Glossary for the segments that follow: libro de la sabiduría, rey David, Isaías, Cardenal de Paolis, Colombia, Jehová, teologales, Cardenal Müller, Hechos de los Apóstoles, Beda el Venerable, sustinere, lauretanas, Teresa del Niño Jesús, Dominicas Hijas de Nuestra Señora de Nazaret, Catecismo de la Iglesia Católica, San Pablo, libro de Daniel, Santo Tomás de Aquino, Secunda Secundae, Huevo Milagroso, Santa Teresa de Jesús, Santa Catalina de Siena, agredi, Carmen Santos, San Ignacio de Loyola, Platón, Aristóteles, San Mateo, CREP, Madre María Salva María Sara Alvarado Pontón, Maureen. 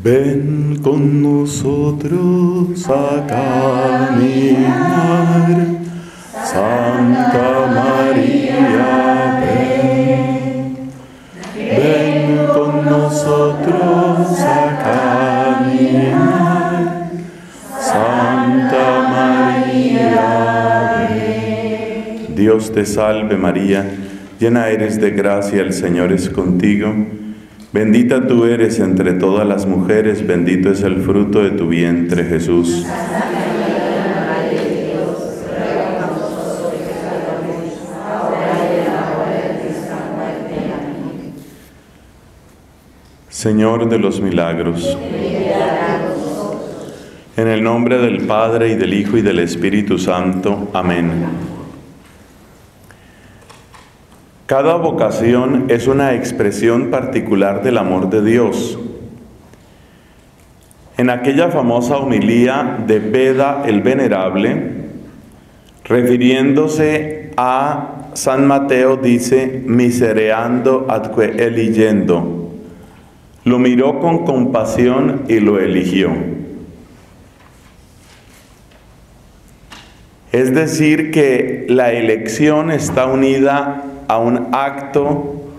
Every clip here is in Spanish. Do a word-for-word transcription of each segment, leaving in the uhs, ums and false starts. Ven con nosotros a caminar, Santa María, ven. Ven con nosotros a caminar, Santa María, ven. Dios te salve María, llena eres de gracia, el Señor es contigo. Bendita tú eres entre todas las mujeres, bendito es el fruto de tu vientre, Jesús. Señor de los milagros, en el nombre del Padre, y del Hijo, y del Espíritu Santo. Amén. Cada vocación es una expresión particular del amor de Dios. En aquella famosa homilía de Beda el Venerable, refiriéndose a San Mateo, dice: misereando adque eligiendo. Lo miró con compasión y lo eligió. Es decir, que la elección está unida a un acto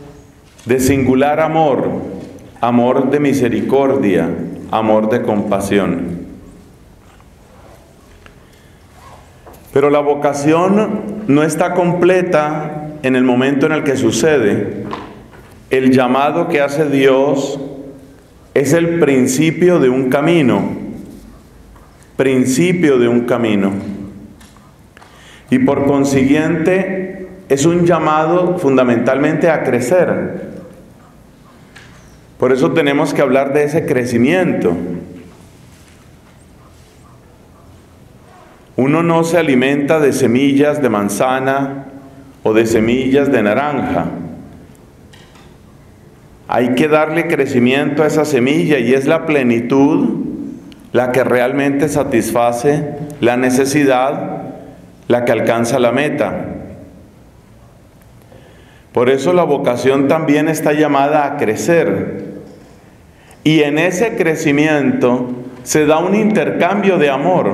de singular amor, amor de misericordia, amor de compasión. Pero la vocación no está completa en el momento en el que sucede. El llamado que hace Dios es el principio de un camino, principio de un camino. Y por consiguiente, es un llamado fundamentalmente a crecer. Por eso tenemos que hablar de ese crecimiento. Uno no se alimenta de semillas de manzana o de semillas de naranja. Hay que darle crecimiento a esa semilla, y es la plenitud la que realmente satisface la necesidad, la que alcanza la meta. Por eso la vocación también está llamada a crecer. Y en ese crecimiento se da un intercambio de amor.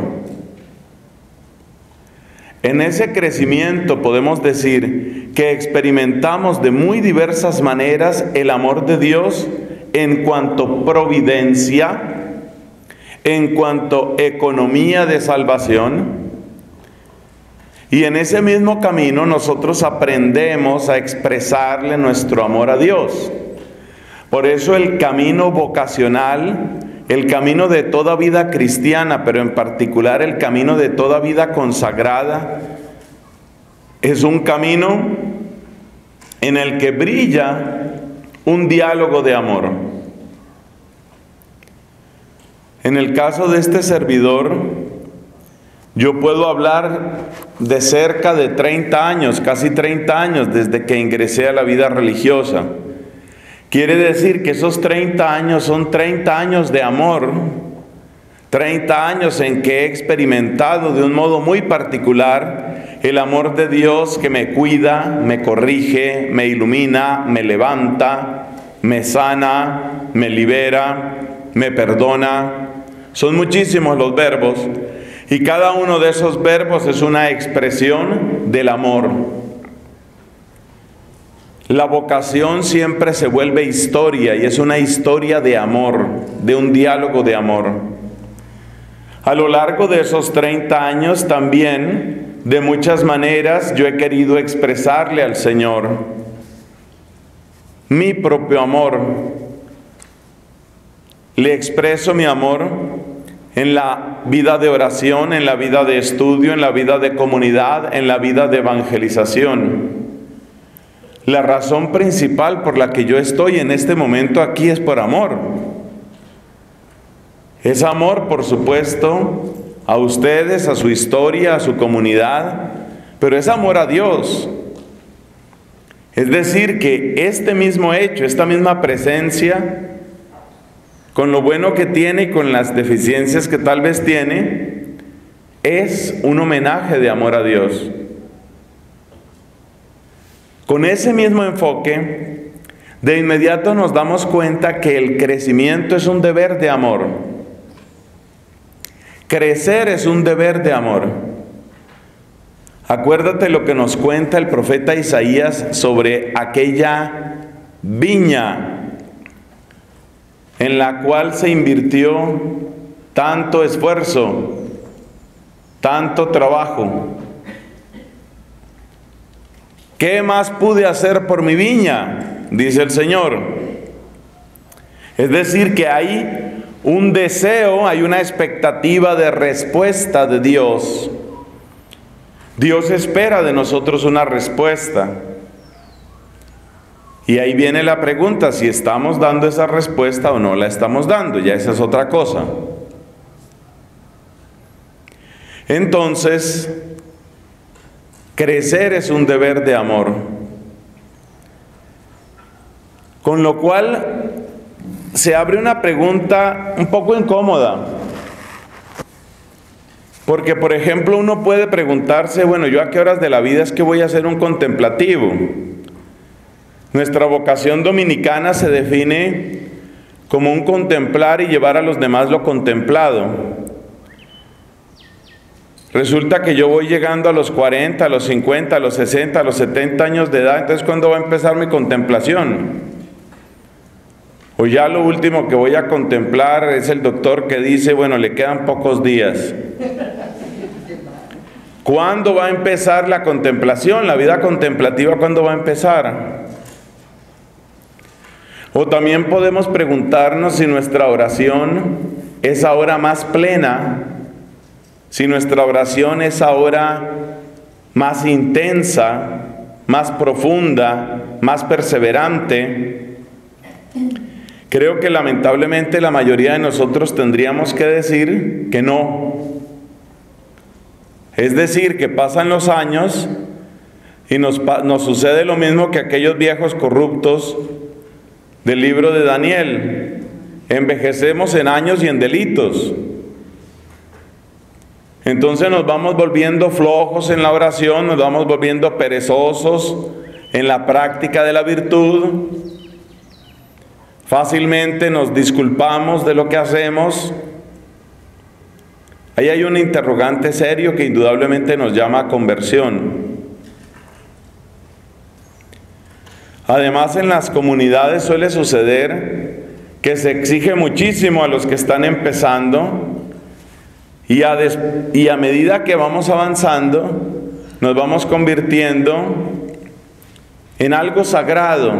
En ese crecimiento podemos decir que experimentamos de muy diversas maneras el amor de Dios en cuanto providencia, en cuanto economía de salvación. Y en ese mismo camino nosotros aprendemos a expresarle nuestro amor a Dios. Por eso el camino vocacional, el camino de toda vida cristiana, pero en particular el camino de toda vida consagrada, es un camino en el que brilla un diálogo de amor. En el caso de este servidor, yo puedo hablar de cerca de treinta años, casi treinta años, desde que ingresé a la vida religiosa. Quiere decir que esos treinta años son treinta años de amor, treinta años en que he experimentado de un modo muy particular el amor de Dios, que me cuida, me corrige, me ilumina, me levanta, me sana, me libera, me perdona. Son muchísimos los verbos. Y cada uno de esos verbos es una expresión del amor. La vocación siempre se vuelve historia, y es una historia de amor, de un diálogo de amor. A lo largo de esos treinta años también, de muchas maneras, yo he querido expresarle al Señor mi propio amor. Le expreso mi amor en la vida de oración, en la vida de estudio, en la vida de comunidad, en la vida de evangelización. La razón principal por la que yo estoy en este momento aquí es por amor. Es amor, por supuesto, a ustedes, a su historia, a su comunidad, pero es amor a Dios. Es decir, que este mismo hecho, esta misma presencia, con lo bueno que tiene y con las deficiencias que tal vez tiene, es un homenaje de amor a Dios. Con ese mismo enfoque, de inmediato nos damos cuenta que el crecimiento es un deber de amor. Crecer es un deber de amor. Acuérdate lo que nos cuenta el profeta Isaías sobre aquella viña en la cual se invirtió tanto esfuerzo, tanto trabajo. ¿Qué más pude hacer por mi viña?, dice el Señor. Es decir, que hay un deseo, hay una expectativa de respuesta de Dios. Dios espera de nosotros una respuesta. Y ahí viene la pregunta, si estamos dando esa respuesta o no la estamos dando, ya esa es otra cosa. Entonces, crecer es un deber de amor. Con lo cual, se abre una pregunta un poco incómoda. Porque, por ejemplo, uno puede preguntarse, bueno, ¿yo a qué horas de la vida es que voy a hacer un contemplativo? Nuestra vocación dominicana se define como un contemplar y llevar a los demás lo contemplado. Resulta que yo voy llegando a los cuarenta, a los cincuenta, a los sesenta, a los setenta años de edad. Entonces, ¿cuándo va a empezar mi contemplación? O ya lo último que voy a contemplar es el doctor que dice, bueno, le quedan pocos días. ¿Cuándo va a empezar la contemplación? La vida contemplativa, ¿cuándo va a empezar? O también podemos preguntarnos si nuestra oración es ahora más plena, si nuestra oración es ahora más intensa, más profunda, más perseverante. Creo que lamentablemente la mayoría de nosotros tendríamos que decir que no. Es decir, que pasan los años y nos, nos sucede lo mismo que aquellos viejos corruptos del libro de Daniel. Envejecemos en años y en delitos. Entonces nos vamos volviendo flojos en la oración, nos vamos volviendo perezosos en la práctica de la virtud. Fácilmente nos disculpamos de lo que hacemos. Ahí hay un interrogante serio que indudablemente nos llama a conversión. Además, en las comunidades suele suceder que se exige muchísimo a los que están empezando. Y a, des, y a medida que vamos avanzando, nos vamos convirtiendo en algo sagrado.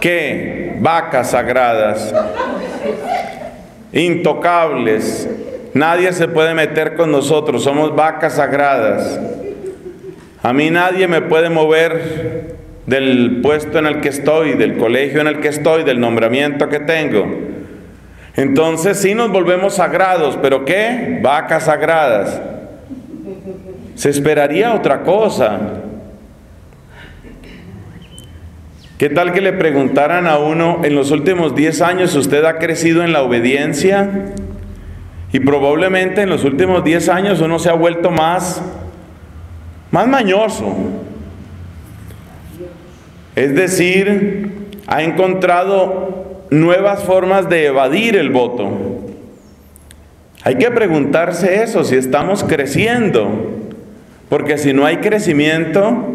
¿Qué? Vacas sagradas, intocables. Nadie se puede meter con nosotros, somos vacas sagradas. A mí nadie me puede mover del puesto en el que estoy, del colegio en el que estoy, del nombramiento que tengo. Entonces sí nos volvemos sagrados, ¿pero qué? Vacas sagradas. Se esperaría otra cosa. ¿Qué tal que le preguntaran a uno, en los últimos diez años usted ha crecido en la obediencia? Y probablemente en los últimos diez años uno se ha vuelto más, más mañoso. Es decir, ha encontrado nuevas formas de evadir el voto. Hay que preguntarse eso, si estamos creciendo, porque si no hay crecimiento,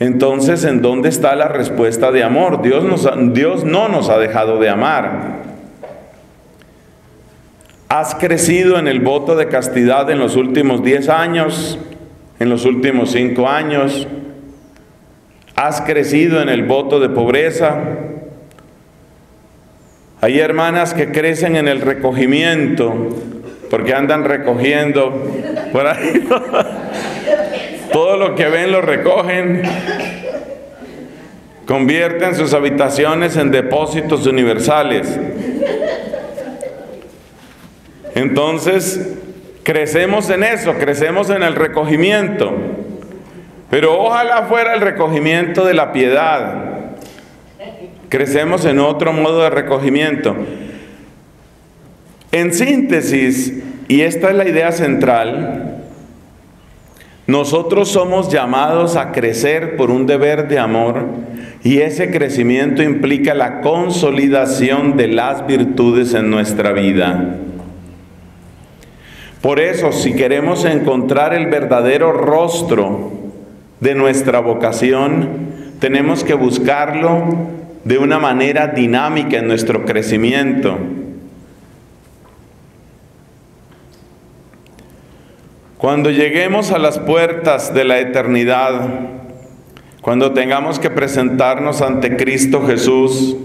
entonces ¿en dónde está la respuesta de amor? Dios, nos, Dios no nos ha dejado de amar. ¿Has crecido en el voto de castidad en los últimos diez años? ¿En los últimos cinco años? ¿Has crecido en el voto de pobreza? Hay hermanas que crecen en el recogimiento, porque andan recogiendo por ahí. Todo lo que ven lo recogen. Convierten sus habitaciones en depósitos universales. Entonces, crecemos en eso, crecemos en el recogimiento. Pero ojalá fuera el recogimiento de la piedad. Crecemos en otro modo de recogimiento. En síntesis, y esta es la idea central, Nosotros somos llamados a crecer por un deber de amor, y ese crecimiento implica la consolidación de las virtudes en nuestra vida. Por eso, si queremos encontrar el verdadero rostro de nuestra vocación, tenemos que buscarlo de una manera dinámica en nuestro crecimiento. Cuando lleguemos a las puertas de la eternidad, cuando tengamos que presentarnos ante Cristo Jesús,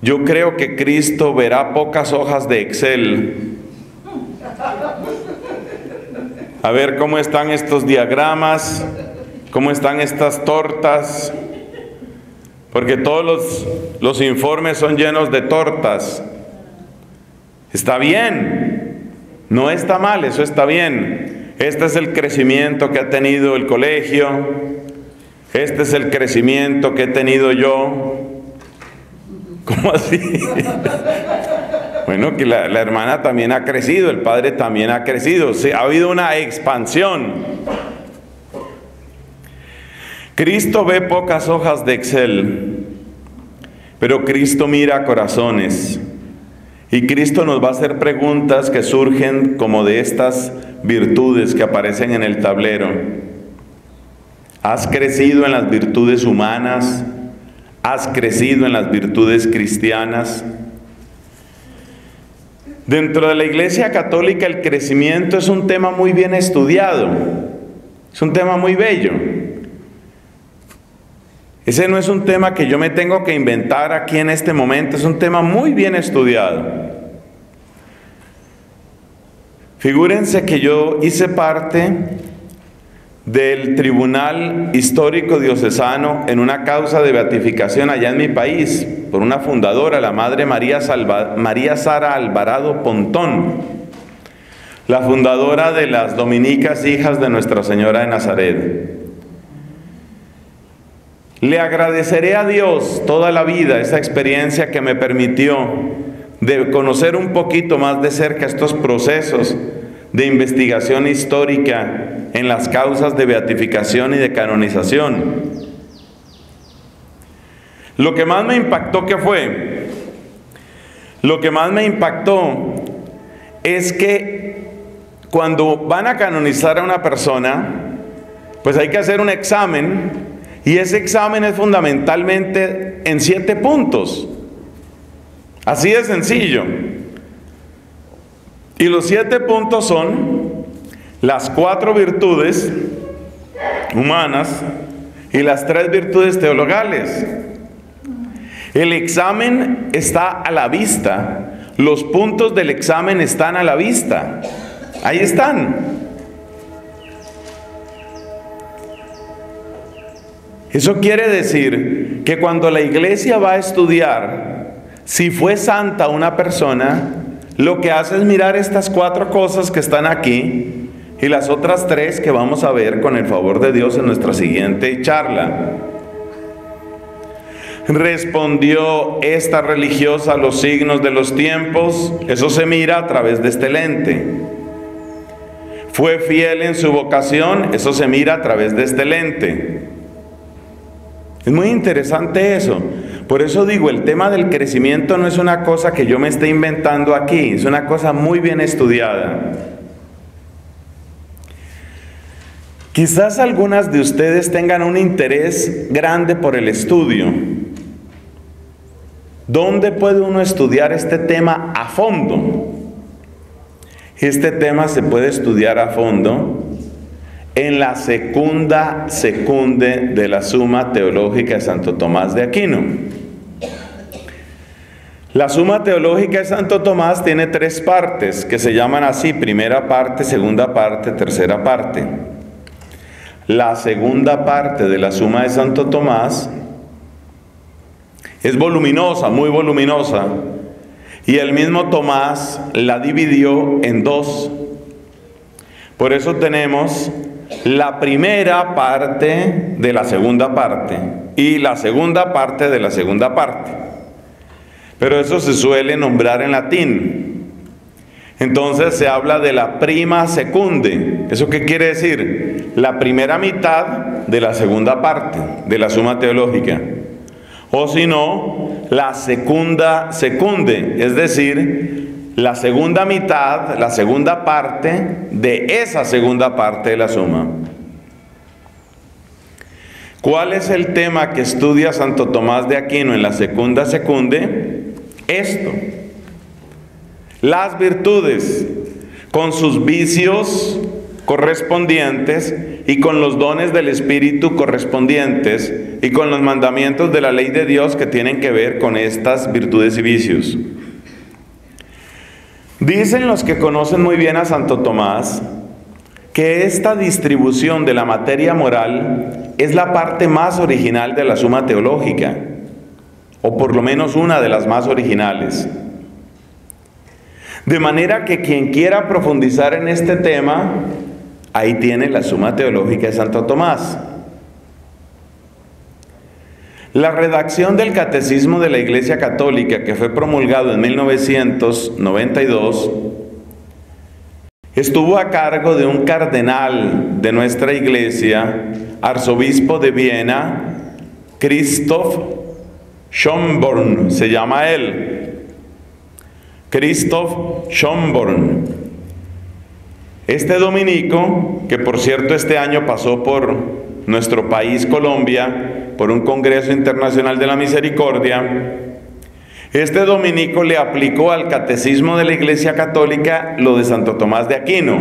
yo creo que Cristo verá pocas hojas de Excel. A ver cómo están estos diagramas, cómo están estas tortas, porque todos los, los informes son llenos de tortas. Está bien, no está mal, eso está bien. Este es el crecimiento que ha tenido el colegio, este es el crecimiento que he tenido yo. ¿Cómo así? Bueno, que la, la hermana también ha crecido, el padre también ha crecido, sí, ha habido una expansión. Cristo ve pocas hojas de Excel, pero Cristo mira corazones, y Cristo nos va a hacer preguntas que surgen como de estas virtudes que aparecen en el tablero. ¿Has crecido en las virtudes humanas? ¿Has crecido en las virtudes cristianas? Dentro de la Iglesia Católica el crecimiento es un tema muy bien estudiado, es un tema muy bello. Ese no es un tema que yo me tengo que inventar aquí en este momento, es un tema muy bien estudiado. Figúrense que yo hice parte del Tribunal Histórico Diocesano en una causa de beatificación allá en mi país, por una fundadora, la Madre María Salva María Sara Alvarado Pontón, la fundadora de las Dominicas Hijas de Nuestra Señora de Nazaret. Le agradeceré a Dios toda la vida esa experiencia que me permitió de conocer un poquito más de cerca estos procesos de investigación histórica en las causas de beatificación y de canonización. Lo que más me impactó, ¿qué fue? Lo que más me impactó es que cuando van a canonizar a una persona, pues hay que hacer un examen. Y ese examen es fundamentalmente en siete puntos. Así de sencillo. Y los siete puntos son las cuatro virtudes humanas y las tres virtudes teologales. El examen está a la vista. Los puntos del examen están a la vista. Ahí están. Eso quiere decir que cuando la Iglesia va a estudiar si fue santa una persona, lo que hace es mirar estas cuatro cosas que están aquí y las otras tres que vamos a ver con el favor de Dios en nuestra siguiente charla. Respondió esta religiosa a los signos de los tiempos, eso se mira a través de este lente. Fue fiel en su vocación, eso se mira a través de este lente. Es muy interesante eso. Por eso digo, el tema del crecimiento no es una cosa que yo me esté inventando aquí, es una cosa muy bien estudiada. Quizás algunas de ustedes tengan un interés grande por el estudio. ¿Dónde puede uno estudiar este tema a fondo? Este tema se puede estudiar a fondo en la Secunda Secundae de la Suma Teológica de Santo Tomás de Aquino. La Suma Teológica de Santo Tomás tiene tres partes, que se llaman así: primera parte, segunda parte, tercera parte. La segunda parte de la Suma de Santo Tomás es voluminosa, muy voluminosa, y el mismo Tomás la dividió en dos. Por eso tenemos la primera parte de la segunda parte y la segunda parte de la segunda parte. Pero eso se suele nombrar en latín. Entonces se habla de la prima secunde, ¿Eso qué quiere decir? La primera mitad de la segunda parte de la Suma Teológica. O si no, la Secunda Secundae, es decir, la segunda mitad, la segunda parte de esa segunda parte de la Suma. ¿Cuál es el tema que estudia Santo Tomás de Aquino en la Secunda Secundae? Esto. Las virtudes, con sus vicios correspondientes y con los dones del Espíritu correspondientes y con los mandamientos de la ley de Dios que tienen que ver con estas virtudes y vicios. Dicen los que conocen muy bien a Santo Tomás que esta distribución de la materia moral es la parte más original de la Suma Teológica, o por lo menos una de las más originales. De manera que quien quiera profundizar en este tema, ahí tiene la Suma Teológica de Santo Tomás. La redacción del Catecismo de la Iglesia Católica, que fue promulgado en mil novecientos noventa y dos, estuvo a cargo de un cardenal de nuestra Iglesia, arzobispo de Viena, Christoph Schönborn, se llama él. Christoph Schönborn. Este dominico, que por cierto este año pasó por nuestro país Colombia, por un Congreso Internacional de la Misericordia, este dominico le aplicó al Catecismo de la Iglesia Católica lo de Santo Tomás de Aquino.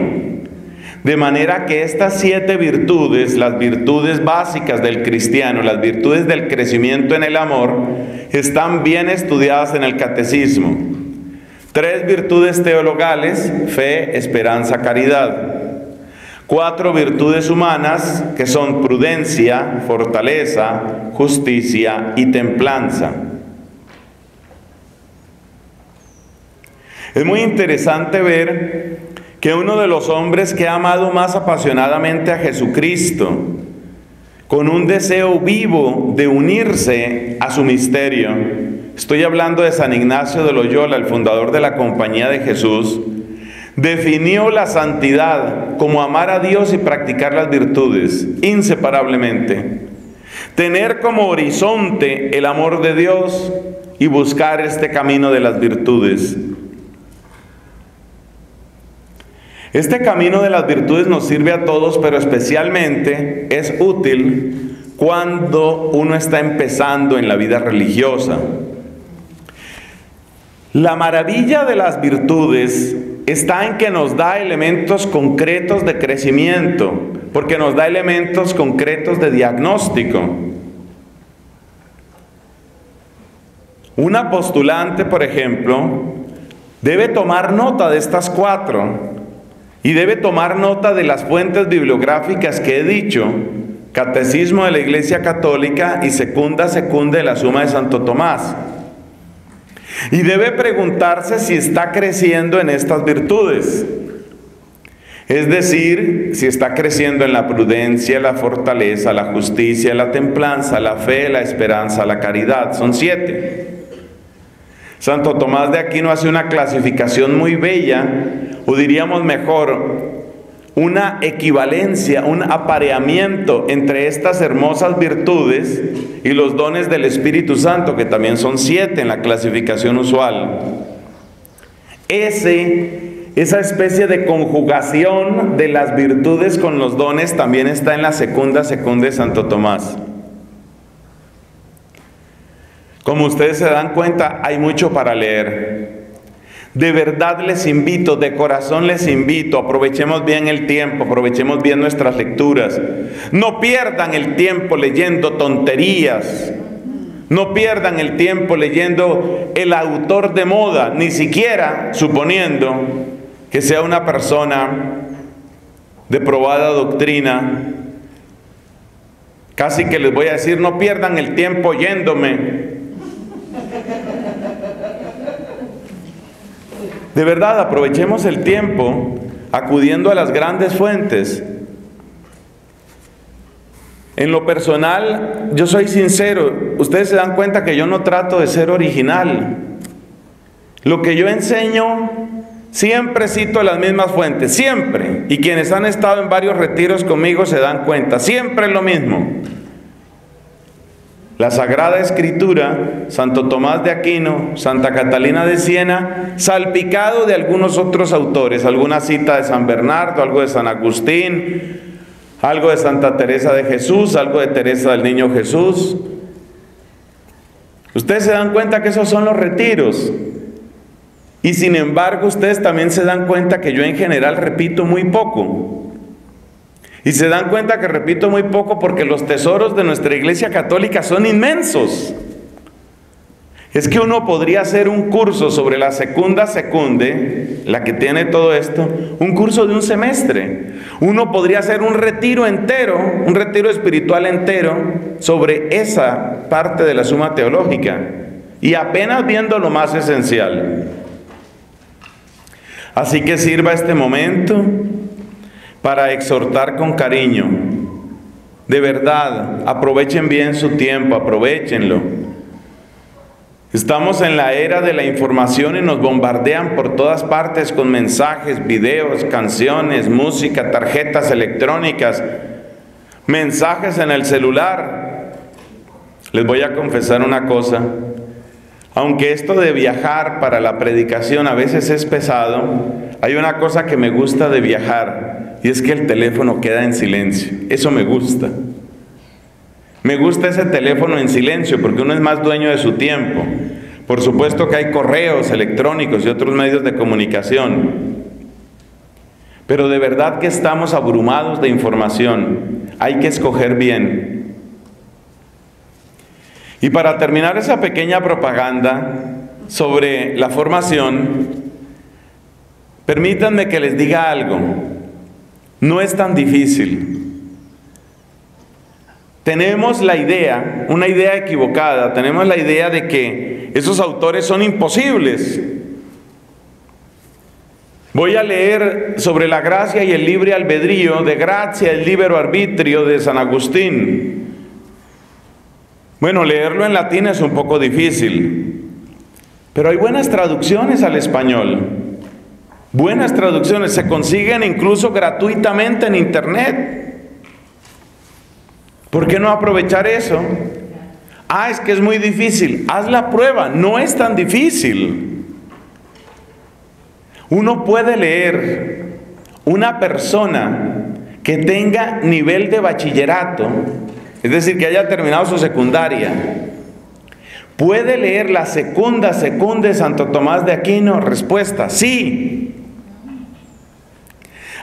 De manera que estas siete virtudes, las virtudes básicas del cristiano, las virtudes del crecimiento en el amor, están bien estudiadas en el Catecismo. Tres virtudes teologales, fe, esperanza, caridad. Cuatro virtudes humanas, que son prudencia, fortaleza, justicia y templanza. Es muy interesante ver que uno de los hombres que ha amado más apasionadamente a Jesucristo, con un deseo vivo de unirse a su misterio, estoy hablando de San Ignacio de Loyola, el fundador de la Compañía de Jesús, definió la santidad como amar a Dios y practicar las virtudes inseparablemente. Tener como horizonte el amor de Dios y buscar este camino de las virtudes. Este camino de las virtudes nos sirve a todos, pero especialmente es útil cuando uno está empezando en la vida religiosa. La maravilla de las virtudes está en que nos da elementos concretos de crecimiento, porque nos da elementos concretos de diagnóstico. Una postulante, por ejemplo, debe tomar nota de estas cuatro y debe tomar nota de las fuentes bibliográficas que he dicho: Catecismo de la Iglesia Católica y Secunda Secundae de la Suma de Santo Tomás. Y debe preguntarse si está creciendo en estas virtudes. Es decir, si está creciendo en la prudencia, la fortaleza, la justicia, la templanza, la fe, la esperanza, la caridad. Son siete. Santo Tomás de Aquino hace una clasificación muy bella, o diríamos mejor, una equivalencia, un apareamiento entre estas hermosas virtudes y los dones del Espíritu Santo, que también son siete en la clasificación usual. Ese, esa especie de conjugación de las virtudes con los dones también está en la Secunda Secundae de Santo Tomás. Como ustedes se dan cuenta, hay mucho para leer. De verdad les invito, de corazón les invito, aprovechemos bien el tiempo, aprovechemos bien nuestras lecturas. No pierdan el tiempo leyendo tonterías, no pierdan el tiempo leyendo el autor de moda, ni siquiera suponiendo que sea una persona de probada doctrina. Casi que les voy a decir, no pierdan el tiempo oyéndome. De verdad, aprovechemos el tiempo acudiendo a las grandes fuentes. En lo personal, yo soy sincero. Ustedes se dan cuenta que yo no trato de ser original. Lo que yo enseño Siempre cito las mismas fuentes, siempre. Y quienes han estado en varios retiros conmigo se dan cuenta, siempre es lo mismo. La Sagrada Escritura, Santo Tomás de Aquino, Santa Catalina de Siena, salpicado de algunos otros autores, alguna cita de San Bernardo, algo de San Agustín, algo de Santa Teresa de Jesús, algo de Teresa del Niño Jesús. Ustedes se dan cuenta que esos son los retiros. Y sin embargo, ustedes también se dan cuenta que yo en general repito muy poco. Y se dan cuenta que repito muy poco porque los tesoros de nuestra Iglesia Católica son inmensos. Es que uno podría hacer un curso sobre la Secunda Secundae, la que tiene todo esto, un curso de un semestre. Uno podría hacer un retiro entero, un retiro espiritual entero, sobre esa parte de la Suma Teológica. Y apenas viendo lo más esencial. Así que sirva este momento para exhortar con cariño. De verdad, aprovechen bien su tiempo, aprovechenlo. Estamos en la era de la información y nos bombardean por todas partes con mensajes, videos, canciones, música, tarjetas electrónicas, mensajes en el celular. Les voy a confesar una cosa. Aunque esto de viajar para la predicación a veces es pesado, hay una cosa que me gusta de viajar, y es que el teléfono queda en silencio. Eso me gusta. Me gusta ese teléfono en silencio, porque uno es más dueño de su tiempo. Por supuesto que hay correos electrónicos y otros medios de comunicación. Pero de verdad que estamos abrumados de información. Hay que escoger bien. Y para terminar esa pequeña propaganda sobre la formación, permítanme que les diga algo. No es tan difícil. Tenemos la idea, una idea equivocada, tenemos la idea de que esos autores son imposibles. Voy a leer sobre la gracia y el libre albedrío, de gracia el libero arbitrio de San Agustín. Bueno, leerlo en latín es un poco difícil, pero hay buenas traducciones al español. Buenas traducciones, se consiguen incluso gratuitamente en internet. ¿Por qué no aprovechar eso? Ah, es que es muy difícil. Haz la prueba, no es tan difícil. Uno puede leer una persona que tenga nivel de bachillerato, es decir, que haya terminado su secundaria. ¿Puede leer la Secunda Secundae Santo Tomás de Aquino? Respuesta, sí.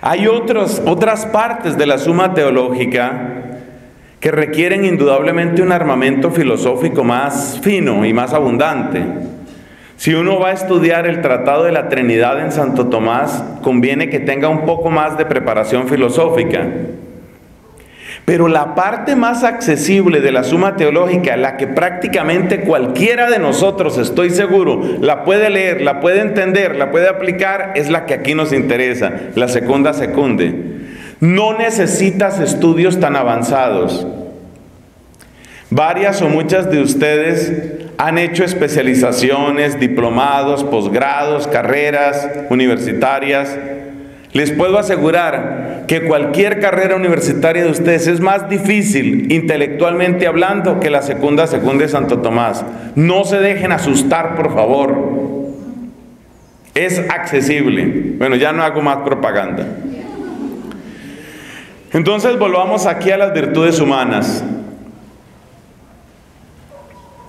Hay otros, otras partes de la Suma Teológica que requieren indudablemente un armamento filosófico más fino y más abundante. Si uno va a estudiar el Tratado de la Trinidad en Santo Tomás, conviene que tenga un poco más de preparación filosófica. Pero la parte más accesible de la Suma Teológica, la que prácticamente cualquiera de nosotros, estoy seguro, la puede leer, la puede entender, la puede aplicar, es la que aquí nos interesa, la Secunda Secundae. No necesitas estudios tan avanzados. Varias o muchas de ustedes han hecho especializaciones, diplomados, posgrados, carreras universitarias. Les puedo asegurar que cualquier carrera universitaria de ustedes es más difícil, intelectualmente hablando, que la Secunda Secundae de Santo Tomás. No se dejen asustar, por favor. Es accesible. Bueno, ya no hago más propaganda. Entonces, volvamos aquí a las virtudes humanas.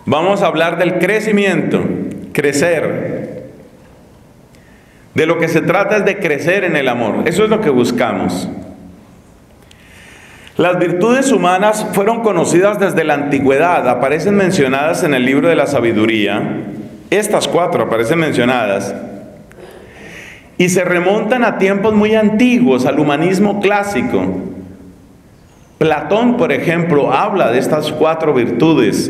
Vamos a hablar del crecimiento, crecer. De lo que se trata es de crecer en el amor. Eso es lo que buscamos. Las virtudes humanas fueron conocidas desde la antigüedad. Aparecen mencionadas en el libro de la sabiduría. Estas cuatro aparecen mencionadas. Y se remontan a tiempos muy antiguos, al humanismo clásico. Platón, por ejemplo, habla de estas cuatro virtudes.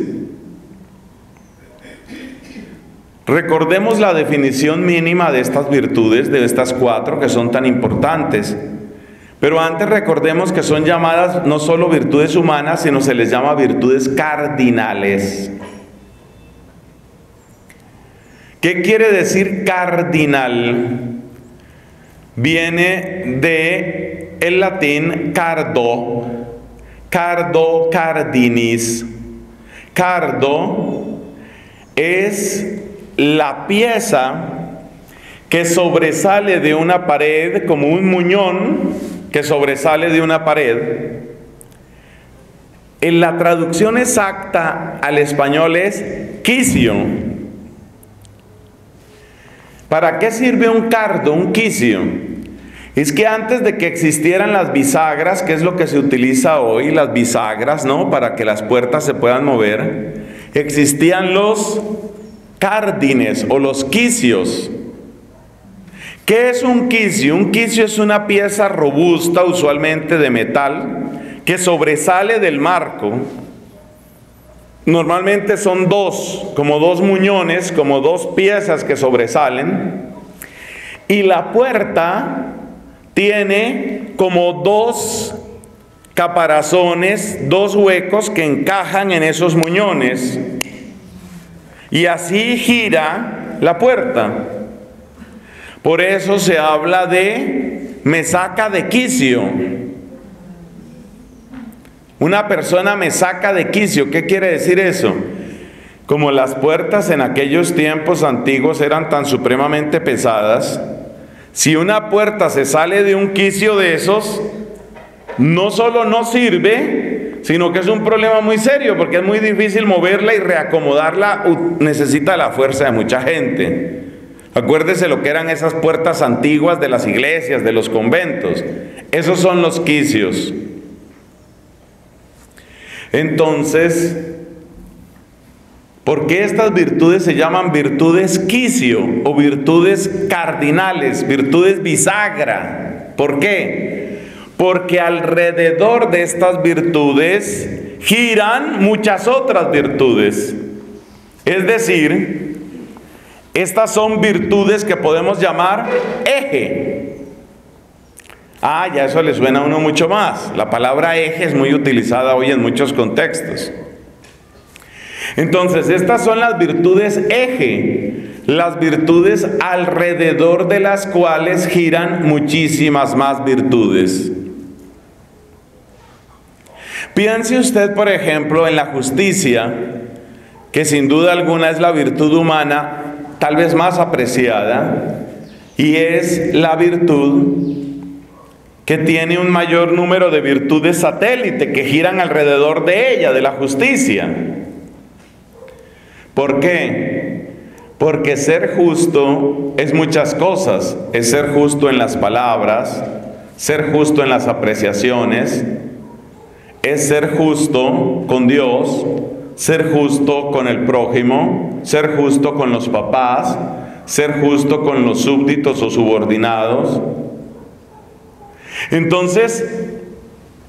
Recordemos la definición mínima de estas virtudes, de estas cuatro que son tan importantes. Pero antes recordemos que son llamadas no solo virtudes humanas, sino se les llama virtudes cardinales. ¿Qué quiere decir cardinal? viene de el latín cardo, cardo cardinis. Cardo es la pieza que sobresale de una pared, como un muñón que sobresale de una pared. En la traducción exacta al español es quicio. ¿Para qué sirve un cardo, un quicio? Es que antes de que existieran las bisagras, que es lo que se utiliza hoy, las bisagras, ¿no?, para que las puertas se puedan mover, existían los cardines o los quicios. ¿Qué es un quicio? Un quicio es una pieza robusta, usualmente de metal, que sobresale del marco. Normalmente son dos, como dos muñones, como dos piezas que sobresalen. Y la puerta tiene como dos caparazones, dos huecos que encajan en esos muñones. Y así gira la puerta. Por eso se habla de mesaca de quicio. Una persona mesaca de quicio, ¿qué quiere decir eso? Como las puertas en aquellos tiempos antiguos eran tan supremamente pesadas, si una puerta se sale de un quicio de esos, no solo no sirve, sino que es un problema muy serio, porque es muy difícil moverla y reacomodarla, necesita la fuerza de mucha gente. Acuérdese lo que eran esas puertas antiguas de las iglesias, de los conventos. Esos son los quicios. Entonces, ¿por qué estas virtudes se llaman virtudes quicio o virtudes cardinales, virtudes bisagra? ¿Por qué? Porque alrededor de estas virtudes giran muchas otras virtudes. Es decir, estas son virtudes que podemos llamar eje. Ah, ya eso le suena a uno mucho más. La palabra eje es muy utilizada hoy en muchos contextos. Entonces, estas son las virtudes eje, las virtudes alrededor de las cuales giran muchísimas más virtudes. Piense usted, por ejemplo, en la justicia, que sin duda alguna es la virtud humana tal vez más apreciada, y es la virtud que tiene un mayor número de virtudes satélite que giran alrededor de ella, de la justicia. ¿Por qué? Porque ser justo es muchas cosas. Es ser justo en las palabras, ser justo en las apreciaciones, es ser justo con Dios, ser justo con el prójimo, ser justo con los papás, ser justo con los súbditos o subordinados. Entonces,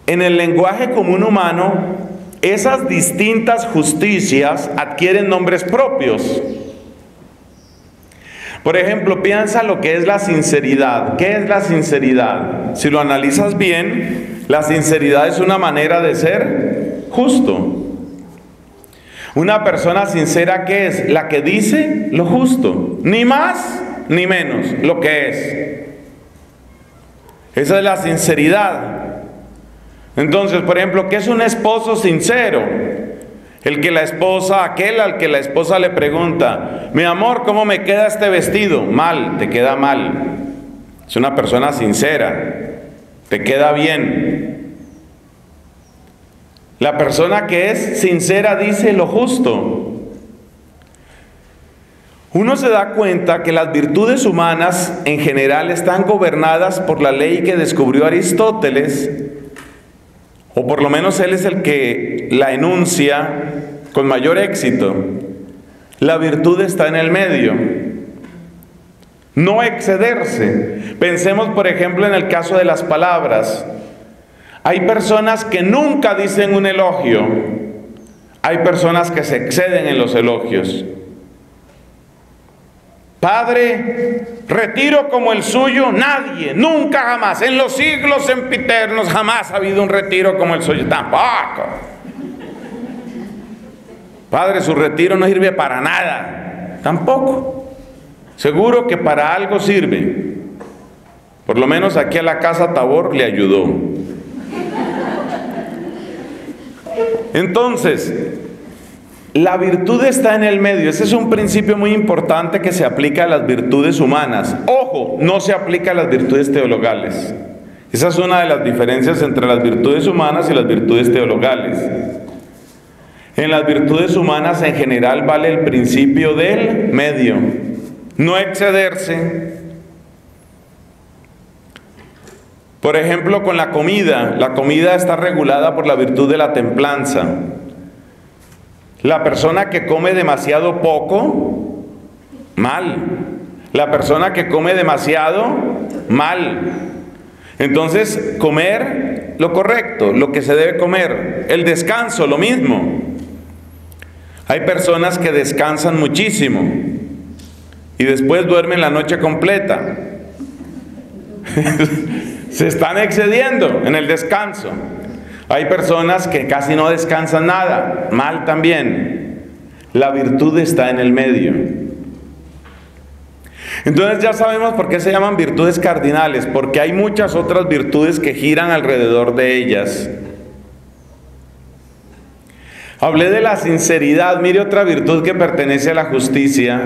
en el lenguaje común humano, esas distintas justicias adquieren nombres propios. Por ejemplo, piensa lo que es la sinceridad. ¿Qué es la sinceridad? Si lo analizas bien, la sinceridad es una manera de ser justo. Una persona sincera, ¿qué es? La que dice lo justo, ni más ni menos, lo que es. Esa es la sinceridad. Entonces, por ejemplo, ¿qué es un esposo sincero? El que la esposa, aquel al que la esposa le pregunta, mi amor, ¿cómo me queda este vestido? Mal, te queda mal. Es una persona sincera, te queda bien. La persona que es sincera dice lo justo. Uno se da cuenta que las virtudes humanas en general están gobernadas por la ley que descubrió Aristóteles, o por lo menos él es el que la enuncia con mayor éxito. La virtud está en el medio. No excederse. Pensemos, por ejemplo, en el caso de las palabras. Hay personas que nunca dicen un elogio. Hay personas que se exceden en los elogios. Padre, retiro como el suyo, nadie, nunca jamás, en los siglos sempiternos jamás ha habido un retiro como el suyo, tampoco. Padre, su retiro no sirve para nada, tampoco. Seguro que para algo sirve. Por lo menos aquí a la casa Tabor le ayudó. Entonces, la virtud está en el medio. Ese es un principio muy importante que se aplica a las virtudes humanas. Ojo, no se aplica a las virtudes teologales. Esa es una de las diferencias entre las virtudes humanas y las virtudes teologales. En las virtudes humanas en general vale el principio del medio. No excederse. Por ejemplo, con la comida. La comida está regulada por la virtud de la templanza. La persona que come demasiado poco, mal. La persona que come demasiado, mal. Entonces, comer lo correcto, lo que se debe comer. El descanso, lo mismo. Hay personas que descansan muchísimo y después duermen la noche completa. Se están excediendo en el descanso. Hay personas que casi no descansan nada, mal también. La virtud está en el medio. Entonces ya sabemos por qué se llaman virtudes cardinales, porque hay muchas otras virtudes que giran alrededor de ellas. Hablé de la sinceridad. Mire otra virtud que pertenece a la justicia,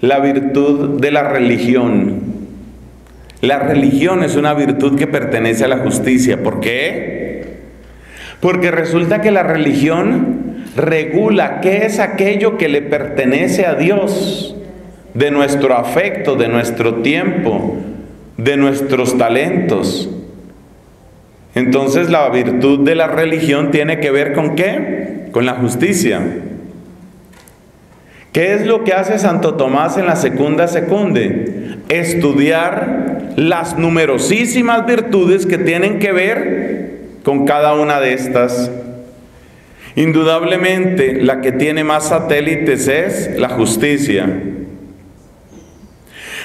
la virtud de la religión. La religión es una virtud que pertenece a la justicia. ¿Por qué? Porque resulta que la religión regula qué es aquello que le pertenece a Dios. De nuestro afecto, de nuestro tiempo, de nuestros talentos. Entonces la virtud de la religión tiene que ver ¿con qué? Con la justicia. ¿Qué es lo que hace Santo Tomás en la Secunda Secundae? Estudiar las numerosísimas virtudes que tienen que ver con cada una de estas. Indudablemente la que tiene más satélites es la justicia.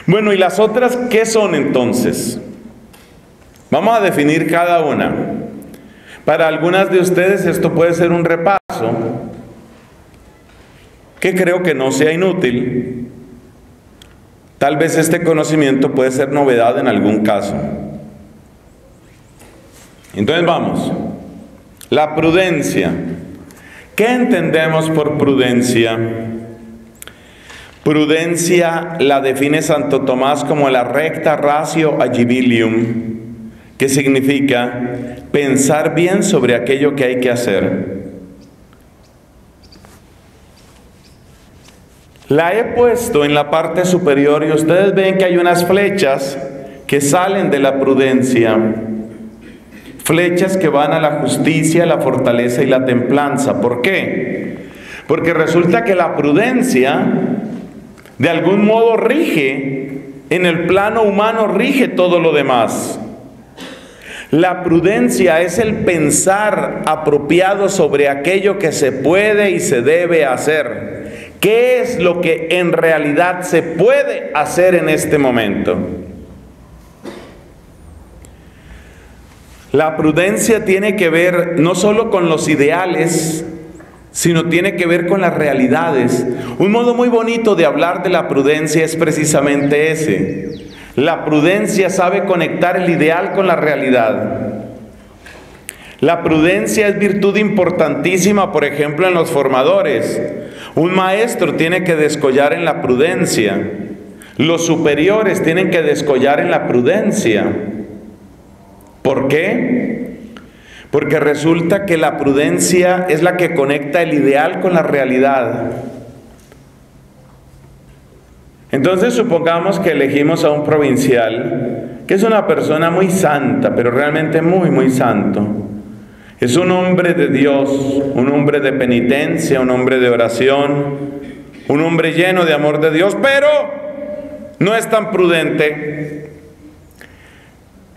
Bueno, ¿y las otras qué son entonces? Vamos a definir cada una. Para algunas de ustedes esto puede ser un repaso, que creo que no sea inútil. Tal vez este conocimiento puede ser novedad en algún caso. Entonces vamos. La prudencia. ¿Qué entendemos por prudencia? Prudencia la define Santo Tomás como la recta ratio agibilium, que significa pensar bien sobre aquello que hay que hacer. La he puesto en la parte superior y ustedes ven que hay unas flechas que salen de la prudencia, flechas que van a la justicia, la fortaleza y la templanza. ¿Por qué? Porque resulta que la prudencia de algún modo rige, en el plano humano rige todo lo demás. La prudencia es el pensar apropiado sobre aquello que se puede y se debe hacer. ¿Qué es lo que en realidad se puede hacer en este momento? La prudencia tiene que ver no solo con los ideales, sino tiene que ver con las realidades. Un modo muy bonito de hablar de la prudencia es precisamente ese. La prudencia sabe conectar el ideal con la realidad. La prudencia es virtud importantísima, por ejemplo, en los formadores. Un maestro tiene que descollar en la prudencia. Los superiores tienen que descollar en la prudencia. ¿Por qué? Porque resulta que la prudencia es la que conecta el ideal con la realidad. Entonces supongamos que elegimos a un provincial, que es una persona muy santa, pero realmente muy, muy santo. Es un hombre de Dios, un hombre de penitencia, un hombre de oración, un hombre lleno de amor de Dios, pero no es tan prudente.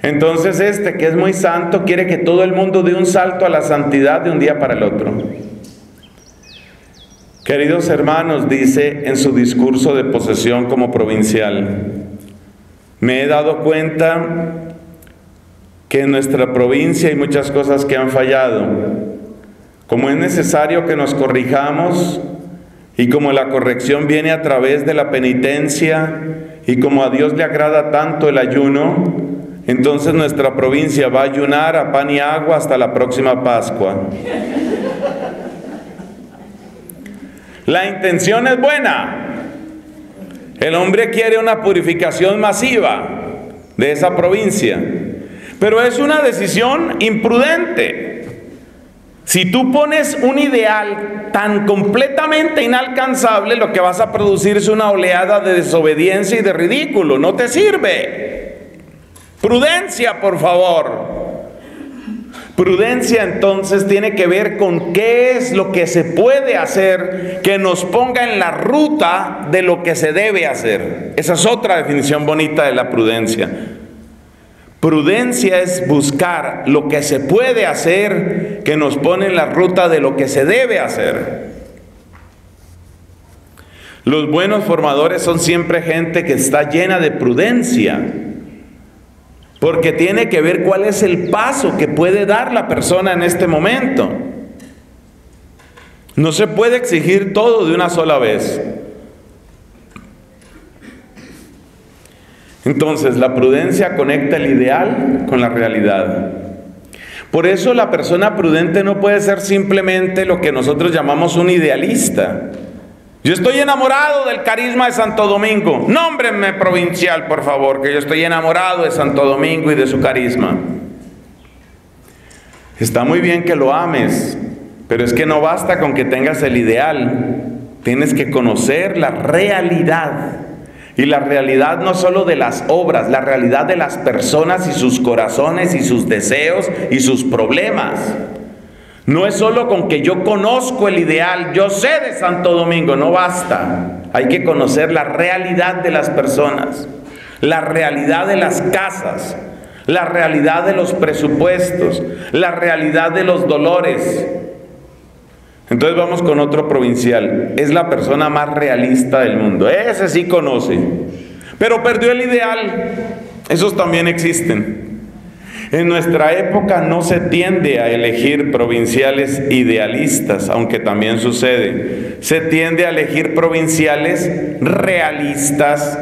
Entonces este que es muy santo quiere que todo el mundo dé un salto a la santidad de un día para el otro. Queridos hermanos, dice en su discurso de posesión como provincial, me he dado cuenta que en nuestra provincia hay muchas cosas que han fallado. Como es necesario que nos corrijamos y como la corrección viene a través de la penitencia y como a Dios le agrada tanto el ayuno, Entonces nuestra provincia va a ayunar a pan y agua hasta la próxima Pascua. La intención es buena. El hombre quiere una purificación masiva de esa provincia. Pero es una decisión imprudente. Si tú pones un ideal tan completamente inalcanzable, lo que vas a producir es una oleada de desobediencia y de ridículo. No te sirve. Prudencia, por favor. Prudencia, entonces, tiene que ver con qué es lo que se puede hacer que nos ponga en la ruta de lo que se debe hacer. Esa es otra definición bonita de la prudencia. Prudencia es buscar lo que se puede hacer que nos pone en la ruta de lo que se debe hacer. Los buenos formadores son siempre gente que está llena de prudencia. Porque tiene que ver cuál es el paso que puede dar la persona en este momento. No se puede exigir todo de una sola vez. Entonces, la prudencia conecta el ideal con la realidad. Por eso la persona prudente no puede ser simplemente lo que nosotros llamamos un idealista. Yo estoy enamorado del carisma de Santo Domingo. Nómbrenme provincial, por favor, que yo estoy enamorado de Santo Domingo y de su carisma. Está muy bien que lo ames, pero es que no basta con que tengas el ideal. Tienes que conocer la realidad. Y la realidad no solo de las obras, la realidad de las personas y sus corazones y sus deseos y sus problemas. No es solo con que yo conozco el ideal, yo sé de Santo Domingo, no basta. Hay que conocer la realidad de las personas, la realidad de las casas, la realidad de los presupuestos, la realidad de los dolores. Entonces vamos con otro provincial, es la persona más realista del mundo, ese sí conoce, pero perdió el ideal, esos también existen. En nuestra época no se tiende a elegir provinciales idealistas, aunque también sucede. Se tiende a elegir provinciales realistas.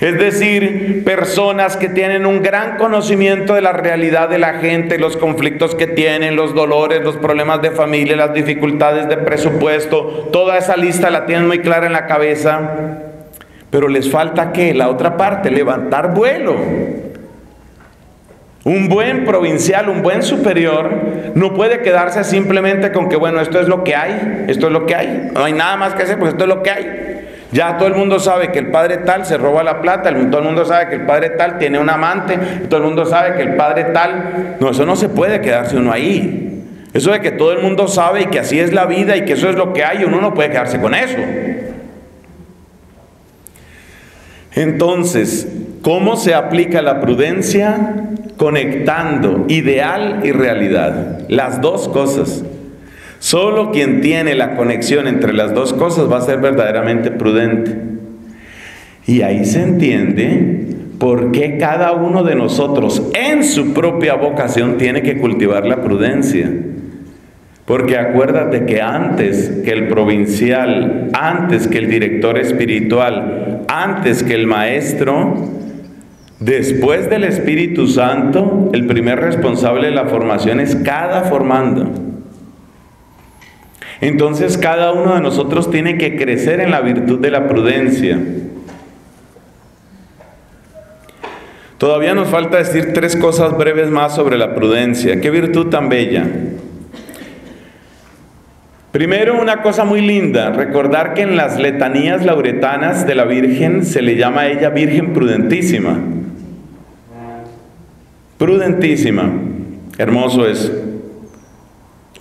Es decir, personas que tienen un gran conocimiento de la realidad de la gente, los conflictos que tienen, los dolores, los problemas de familia, las dificultades de presupuesto. Toda esa lista la tienen muy clara en la cabeza. Pero les falta, ¿qué? La otra parte, levantar vuelo. Un buen provincial, un buen superior, no puede quedarse simplemente con que, bueno, esto es lo que hay, esto es lo que hay, no hay nada más que hacer porque esto es lo que hay. Ya todo el mundo sabe que el padre tal se roba la plata, todo el mundo sabe que el padre tal tiene un amante, todo el mundo sabe que el padre tal... No, eso no se puede quedarse uno ahí. Eso de que todo el mundo sabe y que así es la vida y que eso es lo que hay, uno no puede quedarse con eso. Entonces, ¿cómo se aplica la prudencia? Conectando ideal y realidad, las dos cosas. Solo quien tiene la conexión entre las dos cosas va a ser verdaderamente prudente. Y ahí se entiende por qué cada uno de nosotros en su propia vocación tiene que cultivar la prudencia. Porque acuérdate que antes que el provincial, antes que el director espiritual, antes que el maestro, después del Espíritu Santo, el primer responsable de la formación es cada formando. Entonces cada uno de nosotros tiene que crecer en la virtud de la prudencia. Todavía nos falta decir tres cosas breves más sobre la prudencia. ¡Qué virtud tan bella! Primero, una cosa muy linda, recordar que en las letanías lauretanas de la Virgen se le llama a ella Virgen Prudentísima. Prudentísima, hermoso eso.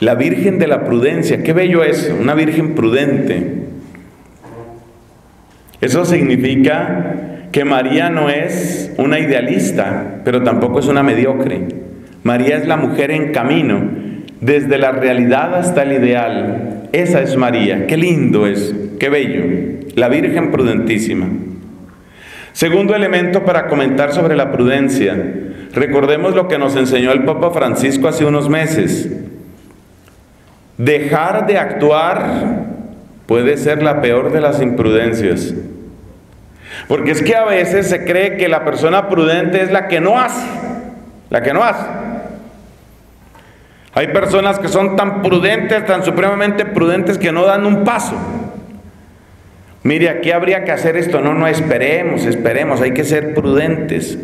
La Virgen de la Prudencia, qué bello es, una Virgen prudente. Eso significa que María no es una idealista, pero tampoco es una mediocre. María es la mujer en camino. Desde la realidad hasta el ideal, esa es María. Qué lindo es, qué bello, la Virgen Prudentísima. Segundo elemento para comentar sobre la prudencia, recordemos lo que nos enseñó el Papa Francisco hace unos meses. Dejar de actuar puede ser la peor de las imprudencias. Porque es que a veces se cree que la persona prudente es la que no hace, la que no hace. Hay personas que son tan prudentes, tan supremamente prudentes, que no dan un paso. Mire, aquí habría que hacer esto, no, no, esperemos, esperemos, hay que ser prudentes.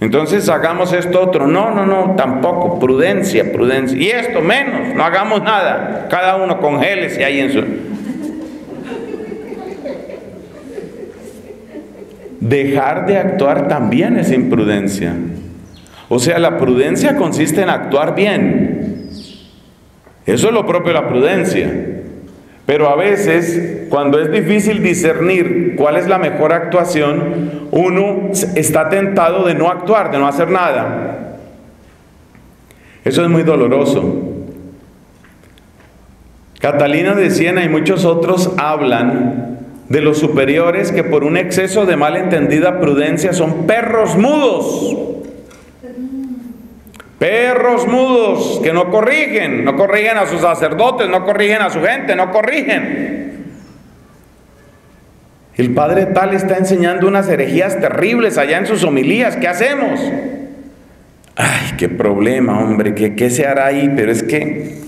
Entonces hagamos esto otro, no, no, no, tampoco, prudencia, prudencia. Y esto menos, no hagamos nada, cada uno congélese ahí en su... Dejar de actuar también es imprudencia. O sea, la prudencia consiste en actuar bien. Eso es lo propio de la prudencia. Pero a veces, cuando es difícil discernir cuál es la mejor actuación, uno está tentado de no actuar, de no hacer nada. Eso es muy doloroso. Catalina de Siena y muchos otros hablan de los superiores que por un exceso de malentendida prudencia son perros mudos. Perros mudos que no corrigen, no corrigen a sus sacerdotes, no corrigen a su gente, no corrigen. El padre tal está enseñando unas herejías terribles allá en sus homilías, ¿qué hacemos? Ay, qué problema, hombre, ¿qué, qué se hará ahí? Pero es que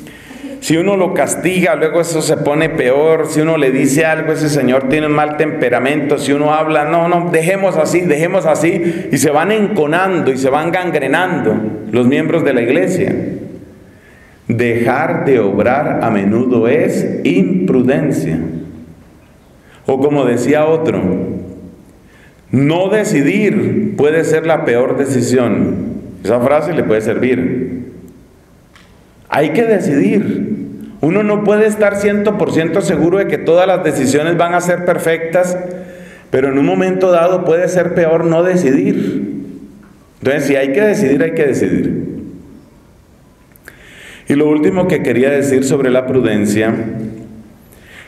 si uno lo castiga, luego eso se pone peor. Si uno le dice algo, ese señor tiene un mal temperamento. Si uno habla, no, no, dejemos así, dejemos así. Y se van enconando y se van gangrenando los miembros de la iglesia. Dejar de obrar a menudo es imprudencia. O como decía otro, no decidir puede ser la peor decisión. Esa frase le puede servir. Hay que decidir. Uno no puede estar cien por ciento seguro de que todas las decisiones van a ser perfectas, pero en un momento dado puede ser peor no decidir. Entonces, si hay que decidir, hay que decidir. Y lo último que quería decir sobre la prudencia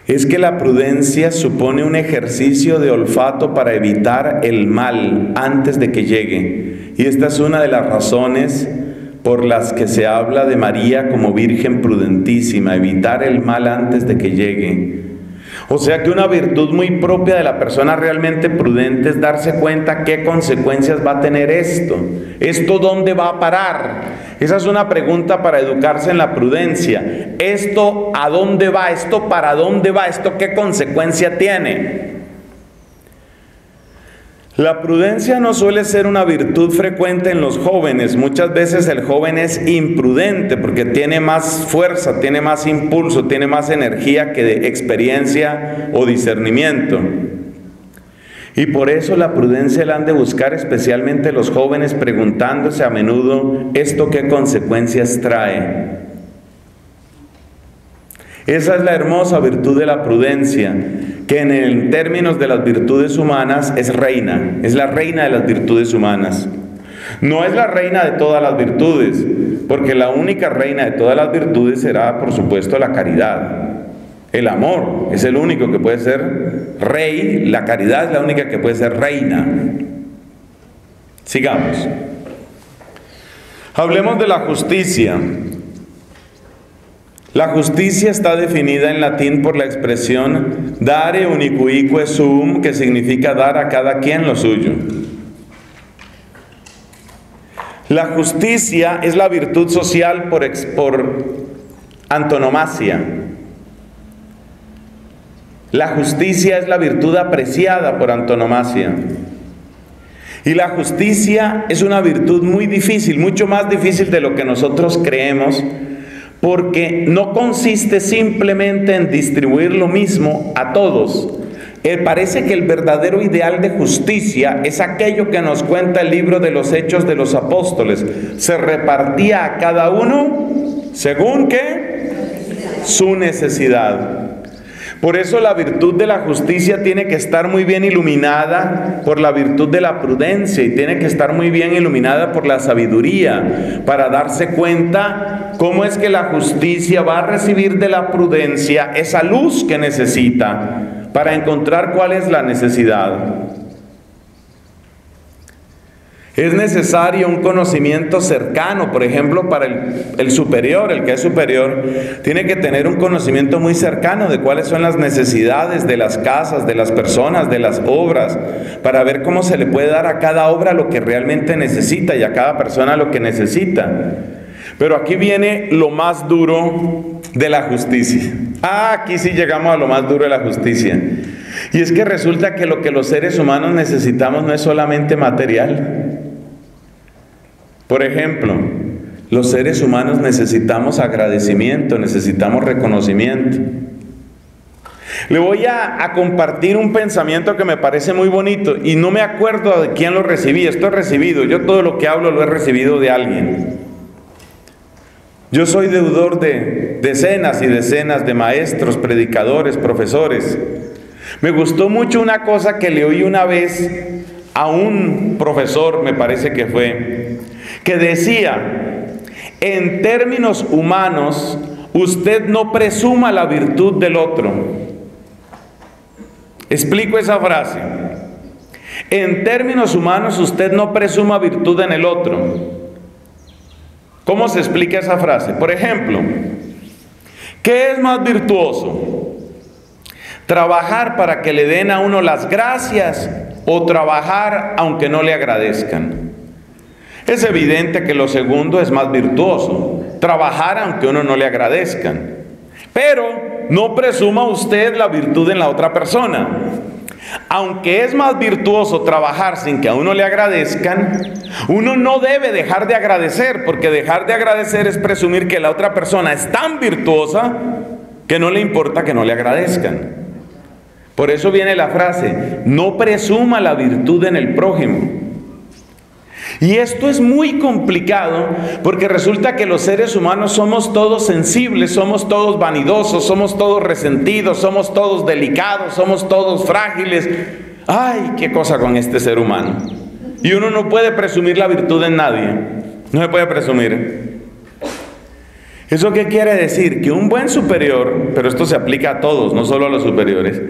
es que la prudencia supone un ejercicio de olfato para evitar el mal antes de que llegue. Y esta es una de las razones por las que se habla de María como Virgen prudentísima, evitar el mal antes de que llegue. O sea que una virtud muy propia de la persona realmente prudente es darse cuenta qué consecuencias va a tener esto. ¿Esto dónde va a parar? Esa es una pregunta para educarse en la prudencia. ¿Esto a dónde va? ¿Esto para dónde va? ¿Esto qué consecuencia tiene? La prudencia no suele ser una virtud frecuente en los jóvenes. Muchas veces el joven es imprudente porque tiene más fuerza, tiene más impulso, tiene más energía que de experiencia o discernimiento. Y por eso la prudencia la han de buscar especialmente los jóvenes, preguntándose a menudo, ¿esto qué consecuencias trae? Esa es la hermosa virtud de la prudencia, que en, el, en términos de las virtudes humanas es reina, es la reina de las virtudes humanas. No es la reina de todas las virtudes, porque la única reina de todas las virtudes será, por supuesto, la caridad. El amor es el único que puede ser rey, la caridad es la única que puede ser reina. Sigamos. Hablemos de la justicia. La justicia está definida en latín por la expresión dare unicuique sum, que significa dar a cada quien lo suyo. La justicia es la virtud social por, ex, por antonomasia. La justicia es la virtud apreciada por antonomasia. Y la justicia es una virtud muy difícil, mucho más difícil de lo que nosotros creemos, porque no consiste simplemente en distribuir lo mismo a todos. Eh, parece que el verdadero ideal de justicia es aquello que nos cuenta el libro de los Hechos de los Apóstoles. Se repartía a cada uno según que su necesidad. Por eso la virtud de la justicia tiene que estar muy bien iluminada por la virtud de la prudencia y tiene que estar muy bien iluminada por la sabiduría, para darse cuenta cómo es que la justicia va a recibir de la prudencia esa luz que necesita para encontrar cuál es la necesidad. Es necesario un conocimiento cercano, por ejemplo, para el, el superior, el que es superior, tiene que tener un conocimiento muy cercano de cuáles son las necesidades de las casas, de las personas, de las obras, para ver cómo se le puede dar a cada obra lo que realmente necesita y a cada persona lo que necesita. Pero aquí viene lo más duro de la justicia. Ah, aquí sí llegamos a lo más duro de la justicia. Y es que resulta que lo que los seres humanos necesitamos no es solamente material. Por ejemplo, los seres humanos necesitamos agradecimiento, necesitamos reconocimiento. Le voy a, a compartir un pensamiento que me parece muy bonito y no me acuerdo de quién lo recibí. Esto es recibido, yo todo lo que hablo lo he recibido de alguien. Yo soy deudor de decenas y decenas de maestros, predicadores, profesores. Me gustó mucho una cosa que le oí una vez a un profesor, me parece que fue, que decía: en términos humanos, usted no presuma la virtud del otro. Explico esa frase. En términos humanos, usted no presuma virtud en el otro. ¿Cómo se explica esa frase? Por ejemplo, ¿qué es más virtuoso? ¿Trabajar para que le den a uno las gracias o trabajar aunque no le agradezcan? Es evidente que lo segundo es más virtuoso, trabajar aunque uno no le agradezcan. Pero no presuma usted la virtud en la otra persona. Aunque es más virtuoso trabajar sin que a uno le agradezcan, uno no debe dejar de agradecer, porque dejar de agradecer es presumir que la otra persona es tan virtuosa que no le importa que no le agradezcan. Por eso viene la frase: no presuma la virtud en el prójimo. Y esto es muy complicado, porque resulta que los seres humanos somos todos sensibles, somos todos vanidosos, somos todos resentidos, somos todos delicados, somos todos frágiles. ¡Ay, qué cosa con este ser humano! Y uno no puede presumir la virtud en nadie, no se puede presumir. ¿Eso qué quiere decir? Que un buen superior, pero esto se aplica a todos, no solo a los superiores,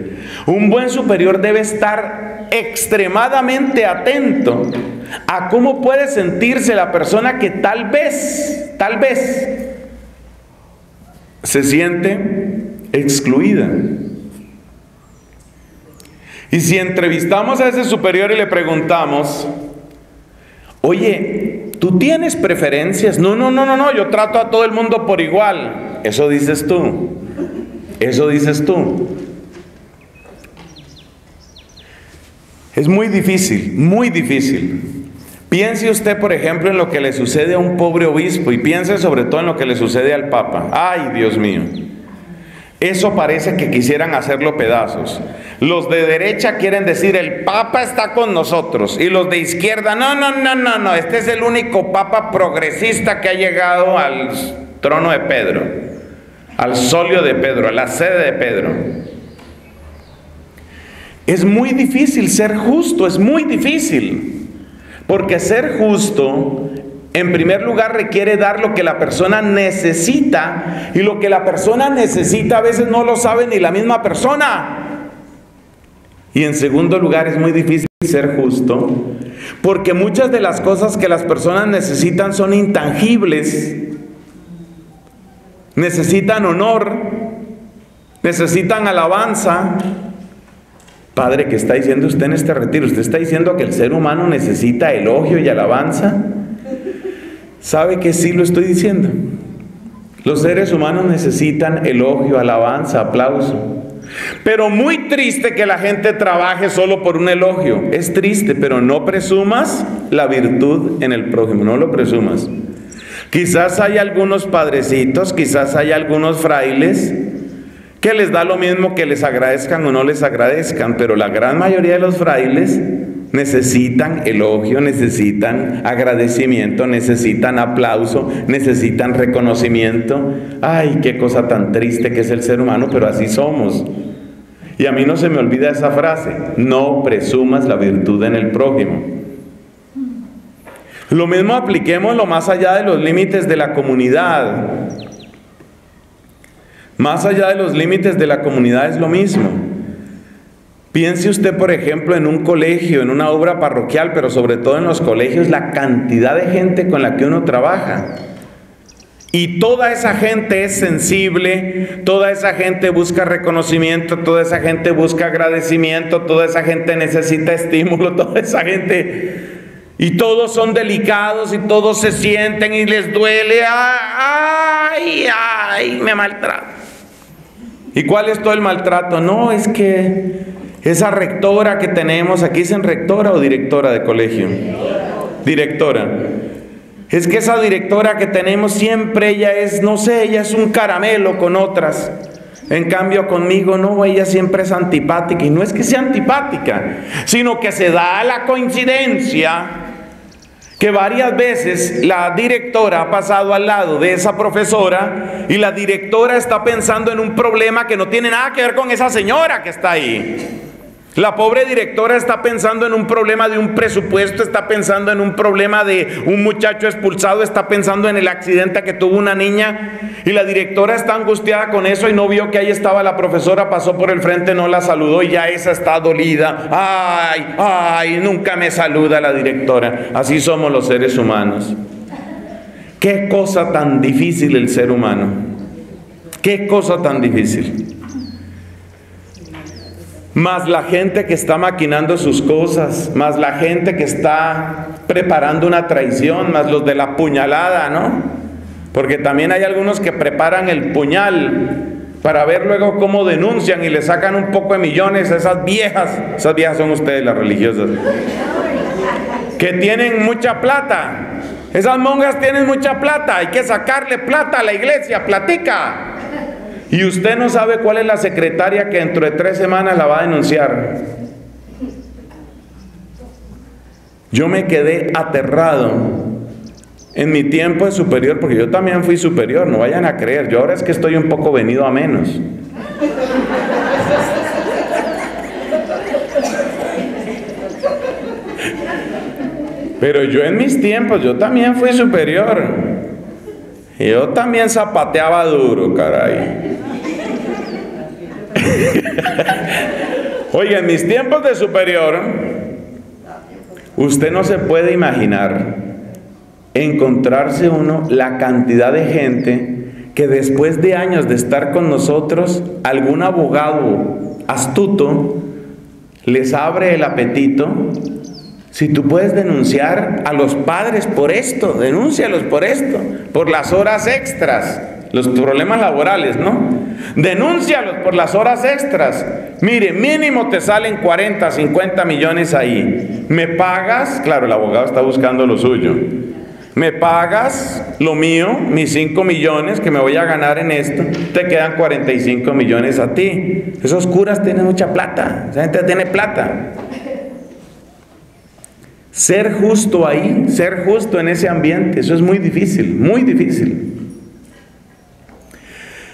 un buen superior debe estar extremadamente atento a cómo puede sentirse la persona que tal vez, tal vez, se siente excluida. Y si entrevistamos a ese superior y le preguntamos: oye, ¿tú tienes preferencias? No, no, no, no, no, yo trato a todo el mundo por igual. Eso dices tú. Eso dices tú. Es muy difícil, muy difícil. Piense usted, por ejemplo, en lo que le sucede a un pobre obispo y piense sobre todo en lo que le sucede al Papa. ¡Ay, Dios mío! Eso parece que quisieran hacerlo pedazos. Los de derecha quieren decir: el Papa está con nosotros. Y los de izquierda: no, no, no, no, no, este es el único Papa progresista que ha llegado al trono de Pedro, al solio de Pedro, a la sede de Pedro. Es muy difícil ser justo, es muy difícil. Porque ser justo, en primer lugar, requiere dar lo que la persona necesita, y lo que la persona necesita a veces no lo sabe ni la misma persona. Y en segundo lugar, es muy difícil ser justo, porque muchas de las cosas que las personas necesitan son intangibles. Necesitan honor, necesitan alabanza. Padre, ¿qué está diciendo usted en este retiro? ¿Usted está diciendo que el ser humano necesita elogio y alabanza? ¿Sabe que sí lo estoy diciendo? Los seres humanos necesitan elogio, alabanza, aplauso. Pero muy triste que la gente trabaje solo por un elogio. Es triste, pero no presumas la virtud en el prójimo, no lo presumas. Quizás hay algunos padrecitos, quizás hay algunos frailes que les da lo mismo que les agradezcan o no les agradezcan, pero la gran mayoría de los frailes necesitan elogio, necesitan agradecimiento, necesitan aplauso, necesitan reconocimiento. Ay, qué cosa tan triste que es el ser humano, pero así somos. Y a mí no se me olvida esa frase: no presumas la virtud en el prójimo. Lo mismo apliquémoslo más allá de los límites de la comunidad. Más allá de los límites de la comunidad es lo mismo. Piense usted, por ejemplo, en un colegio, en una obra parroquial, pero sobre todo en los colegios, la cantidad de gente con la que uno trabaja. Y toda esa gente es sensible, toda esa gente busca reconocimiento, toda esa gente busca agradecimiento, toda esa gente necesita estímulo, toda esa gente... Y todos son delicados y todos se sienten y les duele. ¡Ay, ay! Me maltrato. ¿Y cuál es todo el maltrato? No, es que esa rectora que tenemos aquí, ¿es en rectora o directora de colegio? Directora. Es que esa directora que tenemos siempre, ella es, no sé, ella es un caramelo con otras. En cambio conmigo, no, ella siempre es antipática. Y no es que sea antipática, sino que se da la coincidencia que varias veces la directora ha pasado al lado de esa profesora y la directora está pensando en un problema que no tiene nada que ver con esa señora que está ahí. La pobre directora está pensando en un problema de un presupuesto, está pensando en un problema de un muchacho expulsado, está pensando en el accidente que tuvo una niña y la directora está angustiada con eso y no vio que ahí estaba la profesora, pasó por el frente, no la saludó y ya esa está dolida. ¡Ay, ay! Nunca me saluda la directora. Así somos los seres humanos. ¡Qué cosa tan difícil el ser humano! ¡Qué cosa tan difícil! Más la gente que está maquinando sus cosas, más la gente que está preparando una traición, más los de la puñalada, ¿no? Porque también hay algunos que preparan el puñal para ver luego cómo denuncian y le sacan un poco de millones a esas viejas. Esas viejas son ustedes, las religiosas, que tienen mucha plata. Esas monjas tienen mucha plata, hay que sacarle plata a la iglesia, platica. Y usted no sabe cuál es la secretaria que dentro de tres semanas la va a denunciar. Yo me quedé aterrado en mi tiempo de superior, porque yo también fui superior, no vayan a creer. Yo ahora es que estoy un poco venido a menos. Pero yo en mis tiempos, yo también fui superior. Yo también zapateaba duro, caray. Oiga, en mis tiempos de superior, usted no se puede imaginar encontrarse uno la cantidad de gente que después de años de estar con nosotros, algún abogado astuto les abre el apetito. Si tú puedes denunciar a los padres por esto, denúncialos por esto, por las horas extras, los problemas laborales, ¿no? Denúncialos por las horas extras. Mire, mínimo te salen cuarenta, cincuenta millones ahí. ¿Me pagas? Claro, el abogado está buscando lo suyo. ¿Me pagas lo mío, mis cinco millones que me voy a ganar en esto? Te quedan cuarenta y cinco millones a ti. Esos curas tienen mucha plata, esa gente tiene plata. Ser justo ahí, ser justo en ese ambiente, eso es muy difícil, muy difícil.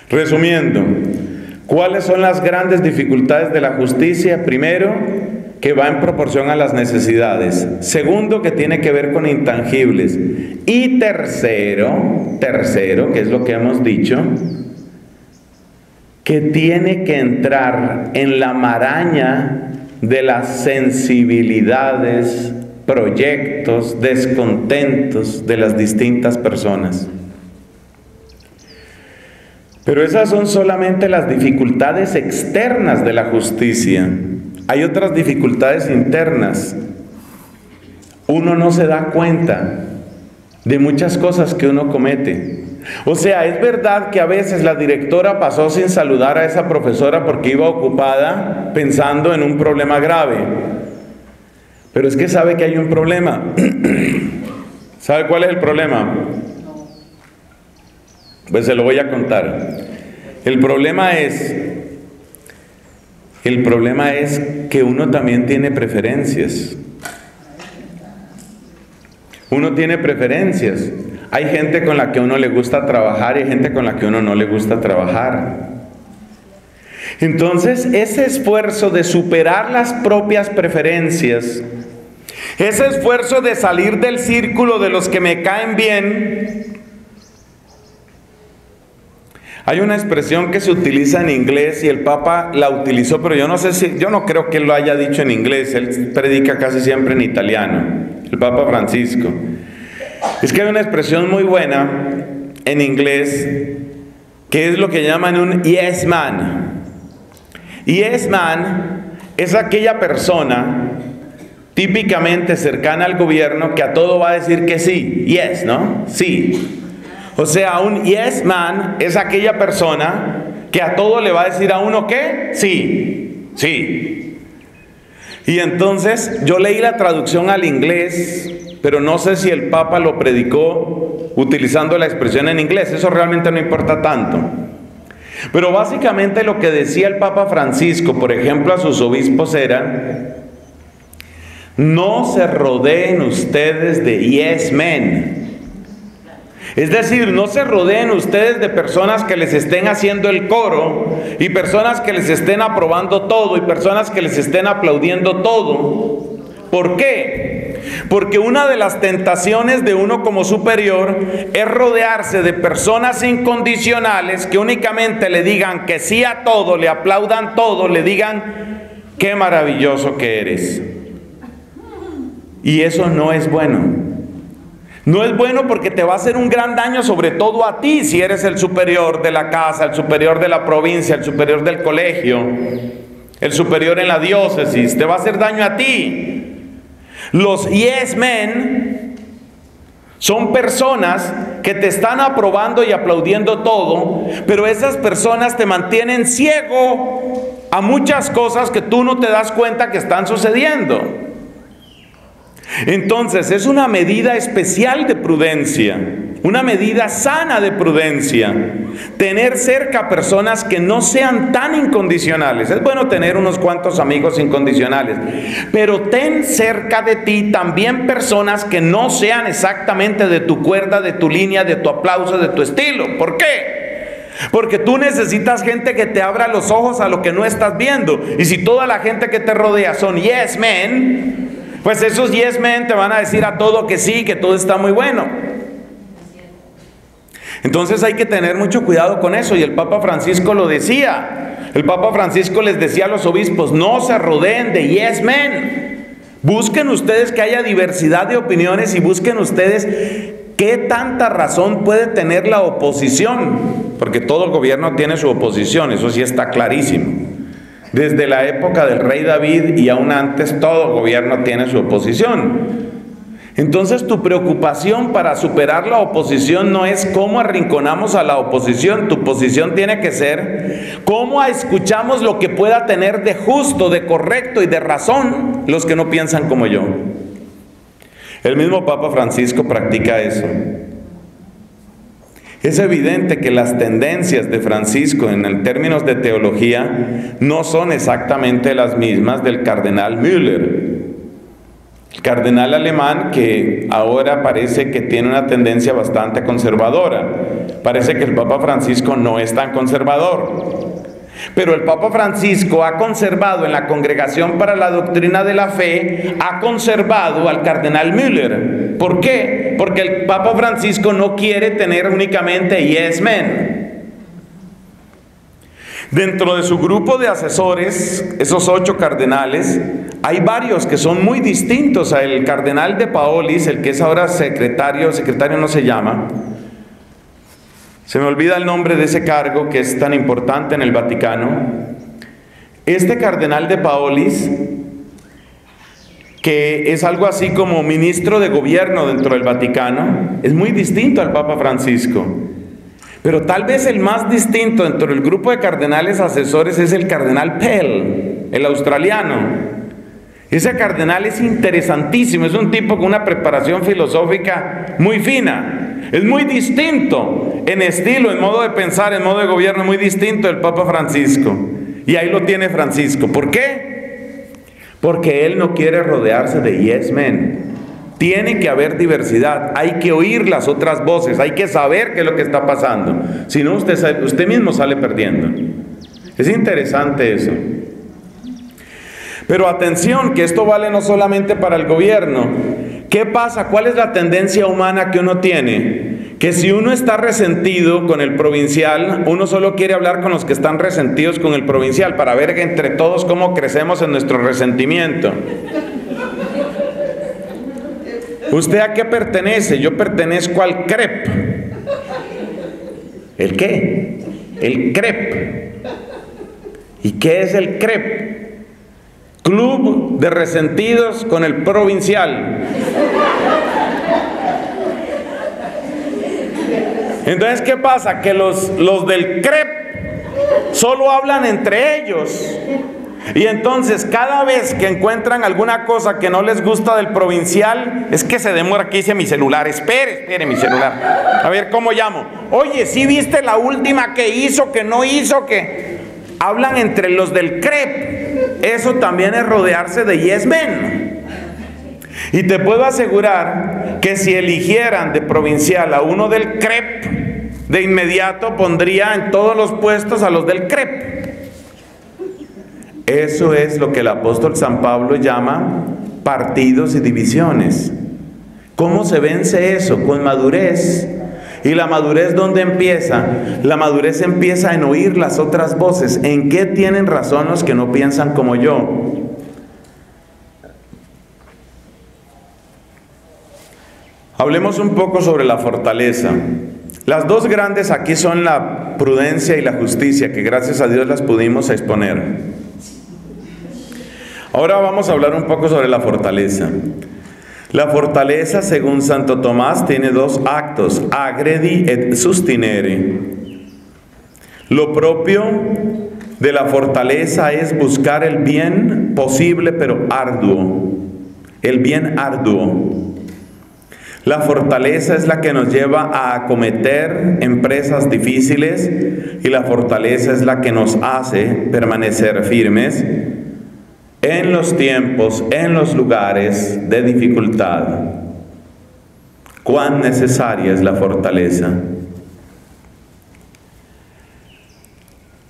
Resumiendo, ¿cuáles son las grandes dificultades de la justicia? Primero, que va en proporción a las necesidades. Segundo, que tiene que ver con intangibles. Y tercero, tercero, que es lo que hemos dicho, que tiene que entrar en la maraña de las sensibilidades, proyectos, descontentos de las distintas personas. Pero esas son solamente las dificultades externas de la justicia. Hay otras dificultades internas. Uno no se da cuenta de muchas cosas que uno comete. O sea, es verdad que a veces la directora pasó sin saludar a esa profesora porque iba ocupada pensando en un problema grave. Pero es que sabe que hay un problema. ¿Sabe cuál es el problema? Pues se lo voy a contar. El problema es, el problema es que uno también tiene preferencias. Uno tiene preferencias. Hay gente con la que uno le gusta trabajar y hay gente con la que uno no le gusta trabajar. Entonces, ese esfuerzo de superar las propias preferencias, ese esfuerzo de salir del círculo de los que me caen bien, Hay una expresión que se utiliza en inglés y el Papa la utilizó, pero yo no sé si, yo no creo que lo haya dicho en inglés. Él predica casi siempre en italiano, el Papa Francisco. Es que hay una expresión muy buena en inglés que es lo que llaman un yes man. Yes man es aquella persona típicamente cercana al gobierno que a todo va a decir que sí, yes, ¿no? Sí. O sea, un yes man es aquella persona que a todo le va a decir a uno que sí, sí. Y entonces yo leí la traducción al inglés, pero no sé si el Papa lo predicó utilizando la expresión en inglés. Eso realmente no importa tanto. Pero básicamente lo que decía el Papa Francisco, por ejemplo, a sus obispos era: no se rodeen ustedes de yes men. Es decir, no se rodeen ustedes de personas que les estén haciendo el coro, y personas que les estén aprobando todo, y personas que les estén aplaudiendo todo. ¿Por qué? Porque una de las tentaciones de uno como superior es rodearse de personas incondicionales que únicamente le digan que sí a todo, le aplaudan todo, le digan qué maravilloso que eres. Y eso no es bueno. No es bueno porque te va a hacer un gran daño, sobre todo a ti, si eres el superior de la casa, el superior de la provincia, el superior del colegio, el superior en la diócesis. Te va a hacer daño a ti. Los yes men son personas que te están aprobando y aplaudiendo todo, pero esas personas te mantienen ciego a muchas cosas que tú no te das cuenta que están sucediendo. Entonces, es una medida especial de prudencia, una medida sana de prudencia, tener cerca personas que no sean tan incondicionales. Es bueno tener unos cuantos amigos incondicionales, pero ten cerca de ti también personas que no sean exactamente de tu cuerda, de tu línea, de tu aplauso, de tu estilo. ¿Por qué? Porque tú necesitas gente que te abra los ojos a lo que no estás viendo. Y si toda la gente que te rodea son yes men, pues esos yes men te van a decir a todo que sí, que todo está muy bueno. Entonces hay que tener mucho cuidado con eso, y el Papa Francisco lo decía. El Papa Francisco les decía a los obispos: no se rodeen de yes men. Busquen ustedes que haya diversidad de opiniones, y busquen ustedes qué tanta razón puede tener la oposición, porque todo el gobierno tiene su oposición, eso sí está clarísimo. Desde la época del rey David y aún antes, todo gobierno tiene su oposición. Entonces, tu preocupación para superar la oposición no es cómo arrinconamos a la oposición. Tu posición tiene que ser cómo escuchamos lo que pueda tener de justo, de correcto y de razón los que no piensan como yo. El mismo Papa Francisco practica eso. Es evidente que las tendencias de Francisco en términos de teología no son exactamente las mismas del cardenal Müller. El cardenal alemán, que ahora parece que tiene una tendencia bastante conservadora. Parece que el Papa Francisco no es tan conservador. Pero el Papa Francisco ha conservado en la Congregación para la Doctrina de la Fe, ha conservado al cardenal Müller. ¿Por qué? Porque el Papa Francisco no quiere tener únicamente yes men. Dentro de su grupo de asesores, esos ocho cardenales, hay varios que son muy distintos. El cardenal de Paolis, el que es ahora secretario, secretario no se llama, se me olvida el nombre de ese cargo que es tan importante en el Vaticano. Este cardenal de Paolis, que es algo así como ministro de gobierno dentro del Vaticano, es muy distinto al Papa Francisco. Pero tal vez el más distinto dentro del grupo de cardenales asesores es el cardenal Pell, el australiano. Ese cardenal es interesantísimo, es un tipo con una preparación filosófica muy fina. Es muy distinto en estilo, en modo de pensar, en modo de gobierno, muy distinto del Papa Francisco. Y ahí lo tiene Francisco. ¿Por qué? Porque él no quiere rodearse de yes men. Tiene que haber diversidad, hay que oír las otras voces, hay que saber qué es lo que está pasando. Si no, usted, sale, usted mismo sale perdiendo. Es interesante eso. Pero atención, que esto vale no solamente para el gobierno. ¿Qué pasa? ¿Cuál es la tendencia humana que uno tiene? que si uno está resentido con el provincial, uno solo quiere hablar con los que están resentidos con el provincial para ver entre todos cómo crecemos en nuestro resentimiento. ¿Usted a qué pertenece? Yo pertenezco al C R E P. ¿El qué? El C R E P. ¿Y qué es el C R E P? Club de Resentidos con el Provincial. Entonces, ¿qué pasa? Que los, los del C R E P solo hablan entre ellos. Y entonces cada vez que encuentran alguna cosa que no les gusta del provincial, es que se demora, que hice mi celular, espere, espere mi celular, a ver cómo llamo, oye, ¿sí viste la última que hizo, que no hizo, que hablan entre los del C R E P? Eso también es rodearse de yes men. Y te puedo asegurar que si eligieran de provincial a uno del C R E P, de inmediato pondría en todos los puestos a los del C R E P. Eso es lo que el apóstol San Pablo llama partidos y divisiones. ¿Cómo se vence eso? Con madurez. ¿Y la madurez dónde empieza? La madurez empieza en oír las otras voces. ¿En qué tienen razón los que no piensan como yo? Hablemos un poco sobre la fortaleza. Las dos grandes aquí son la prudencia y la justicia, que gracias a Dios las pudimos exponer. Ahora vamos a hablar un poco sobre la fortaleza. La fortaleza, según Santo Tomás, tiene dos actos: agredi et sustinere. Lo propio de la fortaleza es buscar el bien posible pero arduo. El bien arduo. La fortaleza es la que nos lleva a acometer empresas difíciles, y la fortaleza es la que nos hace permanecer firmes en los tiempos, en los lugares de dificultad. ¿Cuán necesaria es la fortaleza?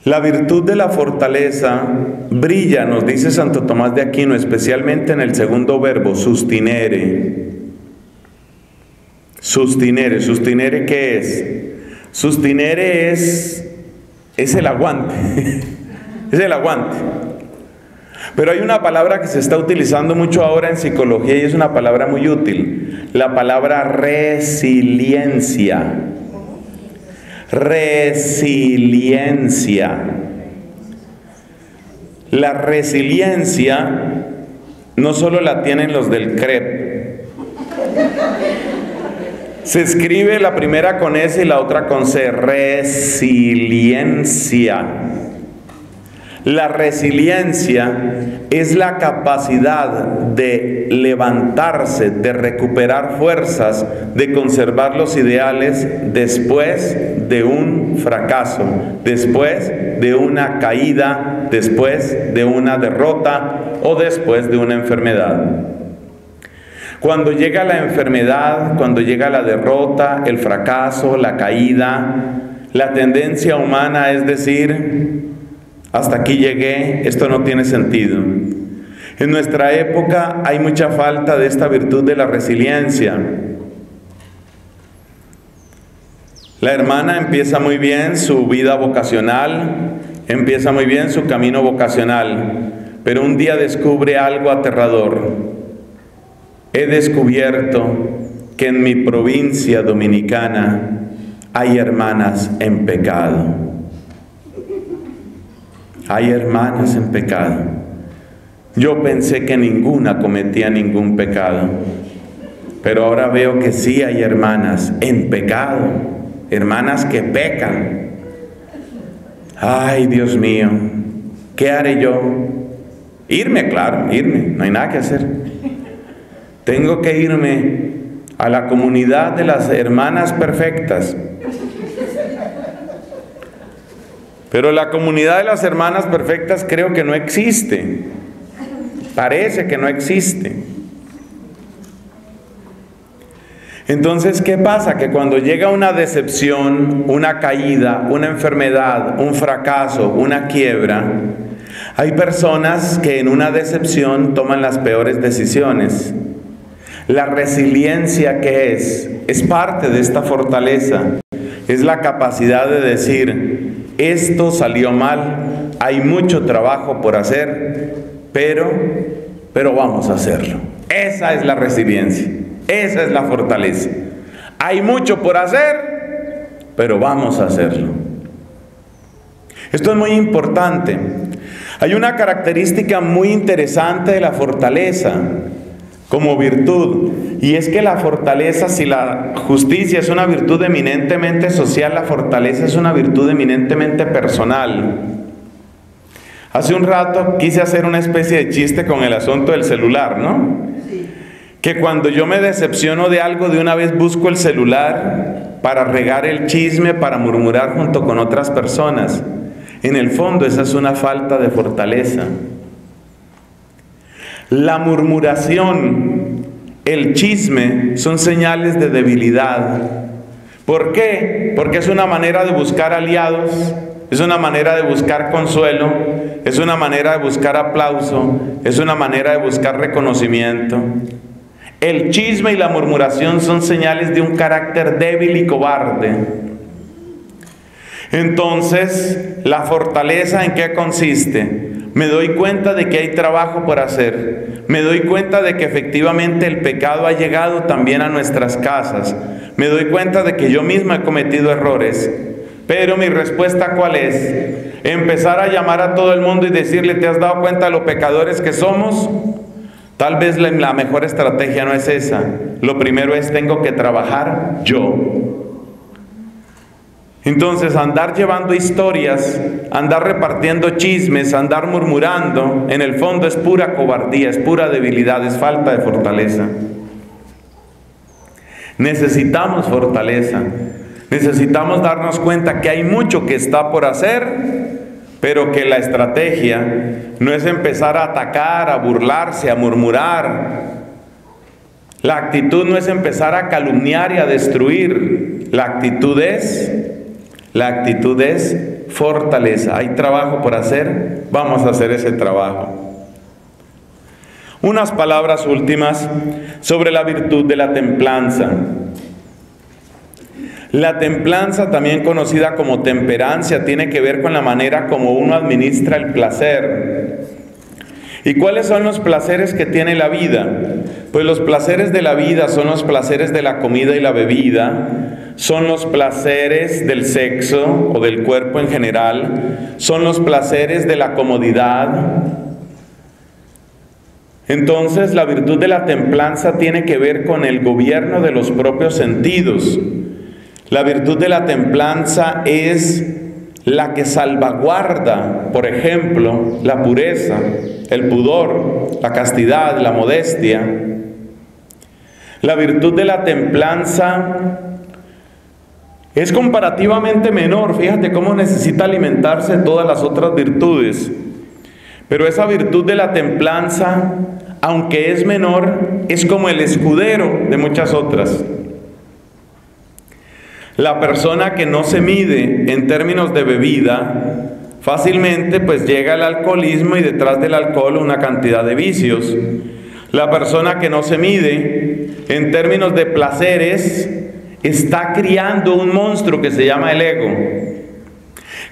La virtud de la fortaleza brilla, nos dice Santo Tomás de Aquino, especialmente en el segundo verbo, sustinere. Sustinere, sustinere, ¿qué es? Sustinere es, es el aguante, es el aguante. Pero hay una palabra que se está utilizando mucho ahora en psicología y es una palabra muy útil. La palabra resiliencia. Resiliencia. La resiliencia no solo la tienen los del C R E P. Se escribe la primera con S y la otra con C. Resiliencia. La resiliencia es la capacidad de levantarse, de recuperar fuerzas, de conservar los ideales después de un fracaso, después de una caída, después de una derrota o después de una enfermedad. Cuando llega la enfermedad, cuando llega la derrota, el fracaso, la caída, la tendencia humana es decir: hasta aquí llegué, esto no tiene sentido. En nuestra época hay mucha falta de esta virtud de la resiliencia. La hermana empieza muy bien su vida vocacional, empieza muy bien su camino vocacional, pero un día descubre algo aterrador. He descubierto que en mi provincia dominicana hay hermanas en pecado. Hay hermanas en pecado. Yo pensé que ninguna cometía ningún pecado, pero ahora veo que sí hay hermanas en pecado, hermanas que pecan. Ay, Dios mío, ¿qué haré yo? Irme, claro, irme, no hay nada que hacer. Tengo que irme a la comunidad de las hermanas perfectas. Pero la comunidad de las hermanas perfectas creo que no existe. Parece que no existe. Entonces, ¿qué pasa? Que cuando llega una decepción, una caída, una enfermedad, un fracaso, una quiebra, hay personas que en una decepción toman las peores decisiones. La resiliencia, ¿qué es? Es parte de esta fortaleza. Es la capacidad de decir, esto salió mal, hay mucho trabajo por hacer, pero, pero vamos a hacerlo. Esa es la resiliencia, esa es la fortaleza. Hay mucho por hacer, pero vamos a hacerlo. Esto es muy importante. Hay una característica muy interesante de la fortaleza como virtud, y es que la fortaleza, si la justicia es una virtud eminentemente social, la fortaleza es una virtud eminentemente personal. Hace un rato quise hacer una especie de chiste con el asunto del celular, ¿no? Sí. Que cuando yo me decepciono de algo, de una vez busco el celular para regar el chisme, para murmurar junto con otras personas. En el fondo, esa es una falta de fortaleza. La murmuración, el chisme, son señales de debilidad. ¿Por qué? Porque es una manera de buscar aliados, es una manera de buscar consuelo, es una manera de buscar aplauso, es una manera de buscar reconocimiento. El chisme y la murmuración son señales de un carácter débil y cobarde. Entonces, ¿la fortaleza en qué consiste? Me doy cuenta de que hay trabajo por hacer. Me doy cuenta de que efectivamente el pecado ha llegado también a nuestras casas. Me doy cuenta de que yo misma he cometido errores. Pero mi respuesta, ¿cuál es? Empezar a llamar a todo el mundo y decirle, ¿te has dado cuenta de lo pecadores que somos? Tal vez la mejor estrategia no es esa. Lo primero es, tengo que trabajar yo. Entonces, andar llevando historias, andar repartiendo chismes, andar murmurando, en el fondo es pura cobardía, es pura debilidad, es falta de fortaleza. Necesitamos fortaleza. Necesitamos darnos cuenta que hay mucho que está por hacer, pero que la estrategia no es empezar a atacar, a burlarse, a murmurar. La actitud no es empezar a calumniar y a destruir. La actitud es... La actitud es fortaleza. Hay trabajo por hacer, vamos a hacer ese trabajo. Unas palabras últimas sobre la virtud de la templanza. La templanza, también conocida como temperancia, tiene que ver con la manera como uno administra el placer. ¿Y cuáles son los placeres que tiene la vida? Pues los placeres de la vida son los placeres de la comida y la bebida, son los placeres del sexo o del cuerpo en general, son los placeres de la comodidad. Entonces, la virtud de la templanza tiene que ver con el gobierno de los propios sentidos. La virtud de la templanza es la que salvaguarda, por ejemplo, la pureza, el pudor, la castidad, la modestia. La virtud de la templanza es comparativamente menor. Fíjate cómo necesita alimentarse todas las otras virtudes. Pero esa virtud de la templanza, aunque es menor, es como el escudero de muchas otras. La persona que no se mide en términos de bebida, fácilmente pues llega al alcoholismo y detrás del alcohol una cantidad de vicios. La persona que no se mide en términos de placeres está criando un monstruo que se llama el ego.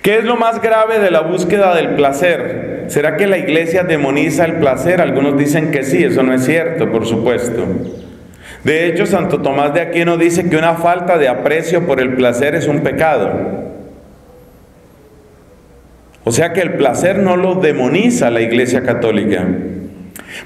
¿Qué es lo más grave de la búsqueda del placer? ¿Será que la iglesia demoniza el placer? Algunos dicen que sí, eso no es cierto, por supuesto. De hecho, Santo Tomás de Aquino dice que una falta de aprecio por el placer es un pecado. O sea que el placer no lo demoniza la Iglesia Católica.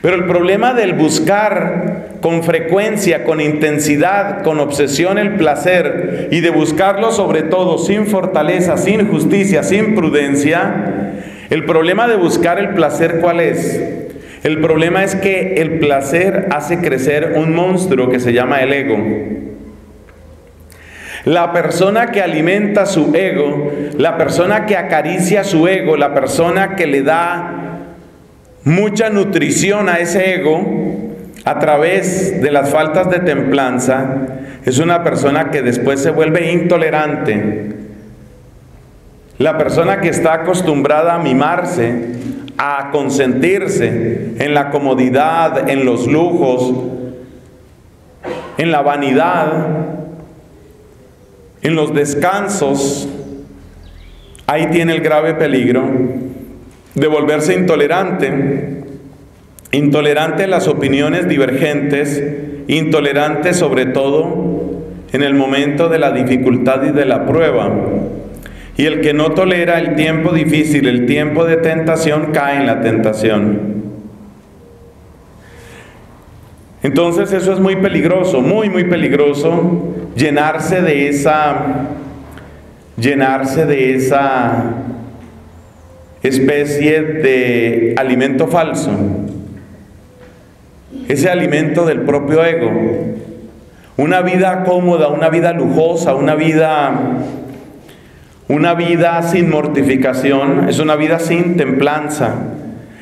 Pero el problema del buscar con frecuencia, con intensidad, con obsesión el placer, y de buscarlo sobre todo sin fortaleza, sin justicia, sin prudencia, el problema de buscar el placer, ¿cuál es? El problema es que el placer hace crecer un monstruo que se llama el ego. La persona que alimenta su ego, la persona que acaricia su ego, la persona que le da mucha nutrición a ese ego, a través de las faltas de templanza, es una persona que después se vuelve intolerante. La persona que está acostumbrada a mimarse, a consentirse en la comodidad, en los lujos, en la vanidad, en los descansos, ahí tiene el grave peligro de volverse intolerante, intolerante en las opiniones divergentes, intolerante sobre todo en el momento de la dificultad y de la prueba. Y el que no tolera el tiempo difícil, el tiempo de tentación, cae en la tentación. Entonces eso es muy peligroso, muy muy peligroso, llenarse de esa, llenarse de esa especie de alimento falso, ese alimento del propio ego. Una vida cómoda, una vida lujosa, una vida, una vida sin mortificación, es una vida sin templanza.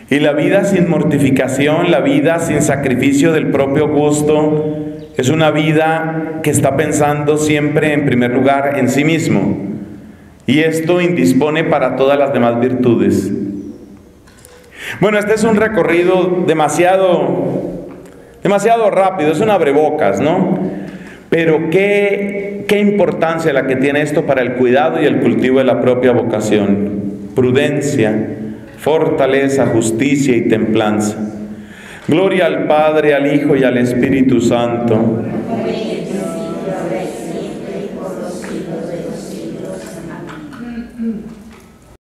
Y la vida sin mortificación, la vida sin sacrificio del propio gusto, es una vida que está pensando siempre en primer lugar en sí mismo. Y esto indispone para todas las demás virtudes. Bueno, este es un recorrido demasiado, demasiado rápido, es un abrebocas, ¿no? Pero qué, qué importancia la que tiene esto para el cuidado y el cultivo de la propia vocación. Prudencia, fortaleza, justicia y templanza. Gloria al Padre, al Hijo y al Espíritu Santo.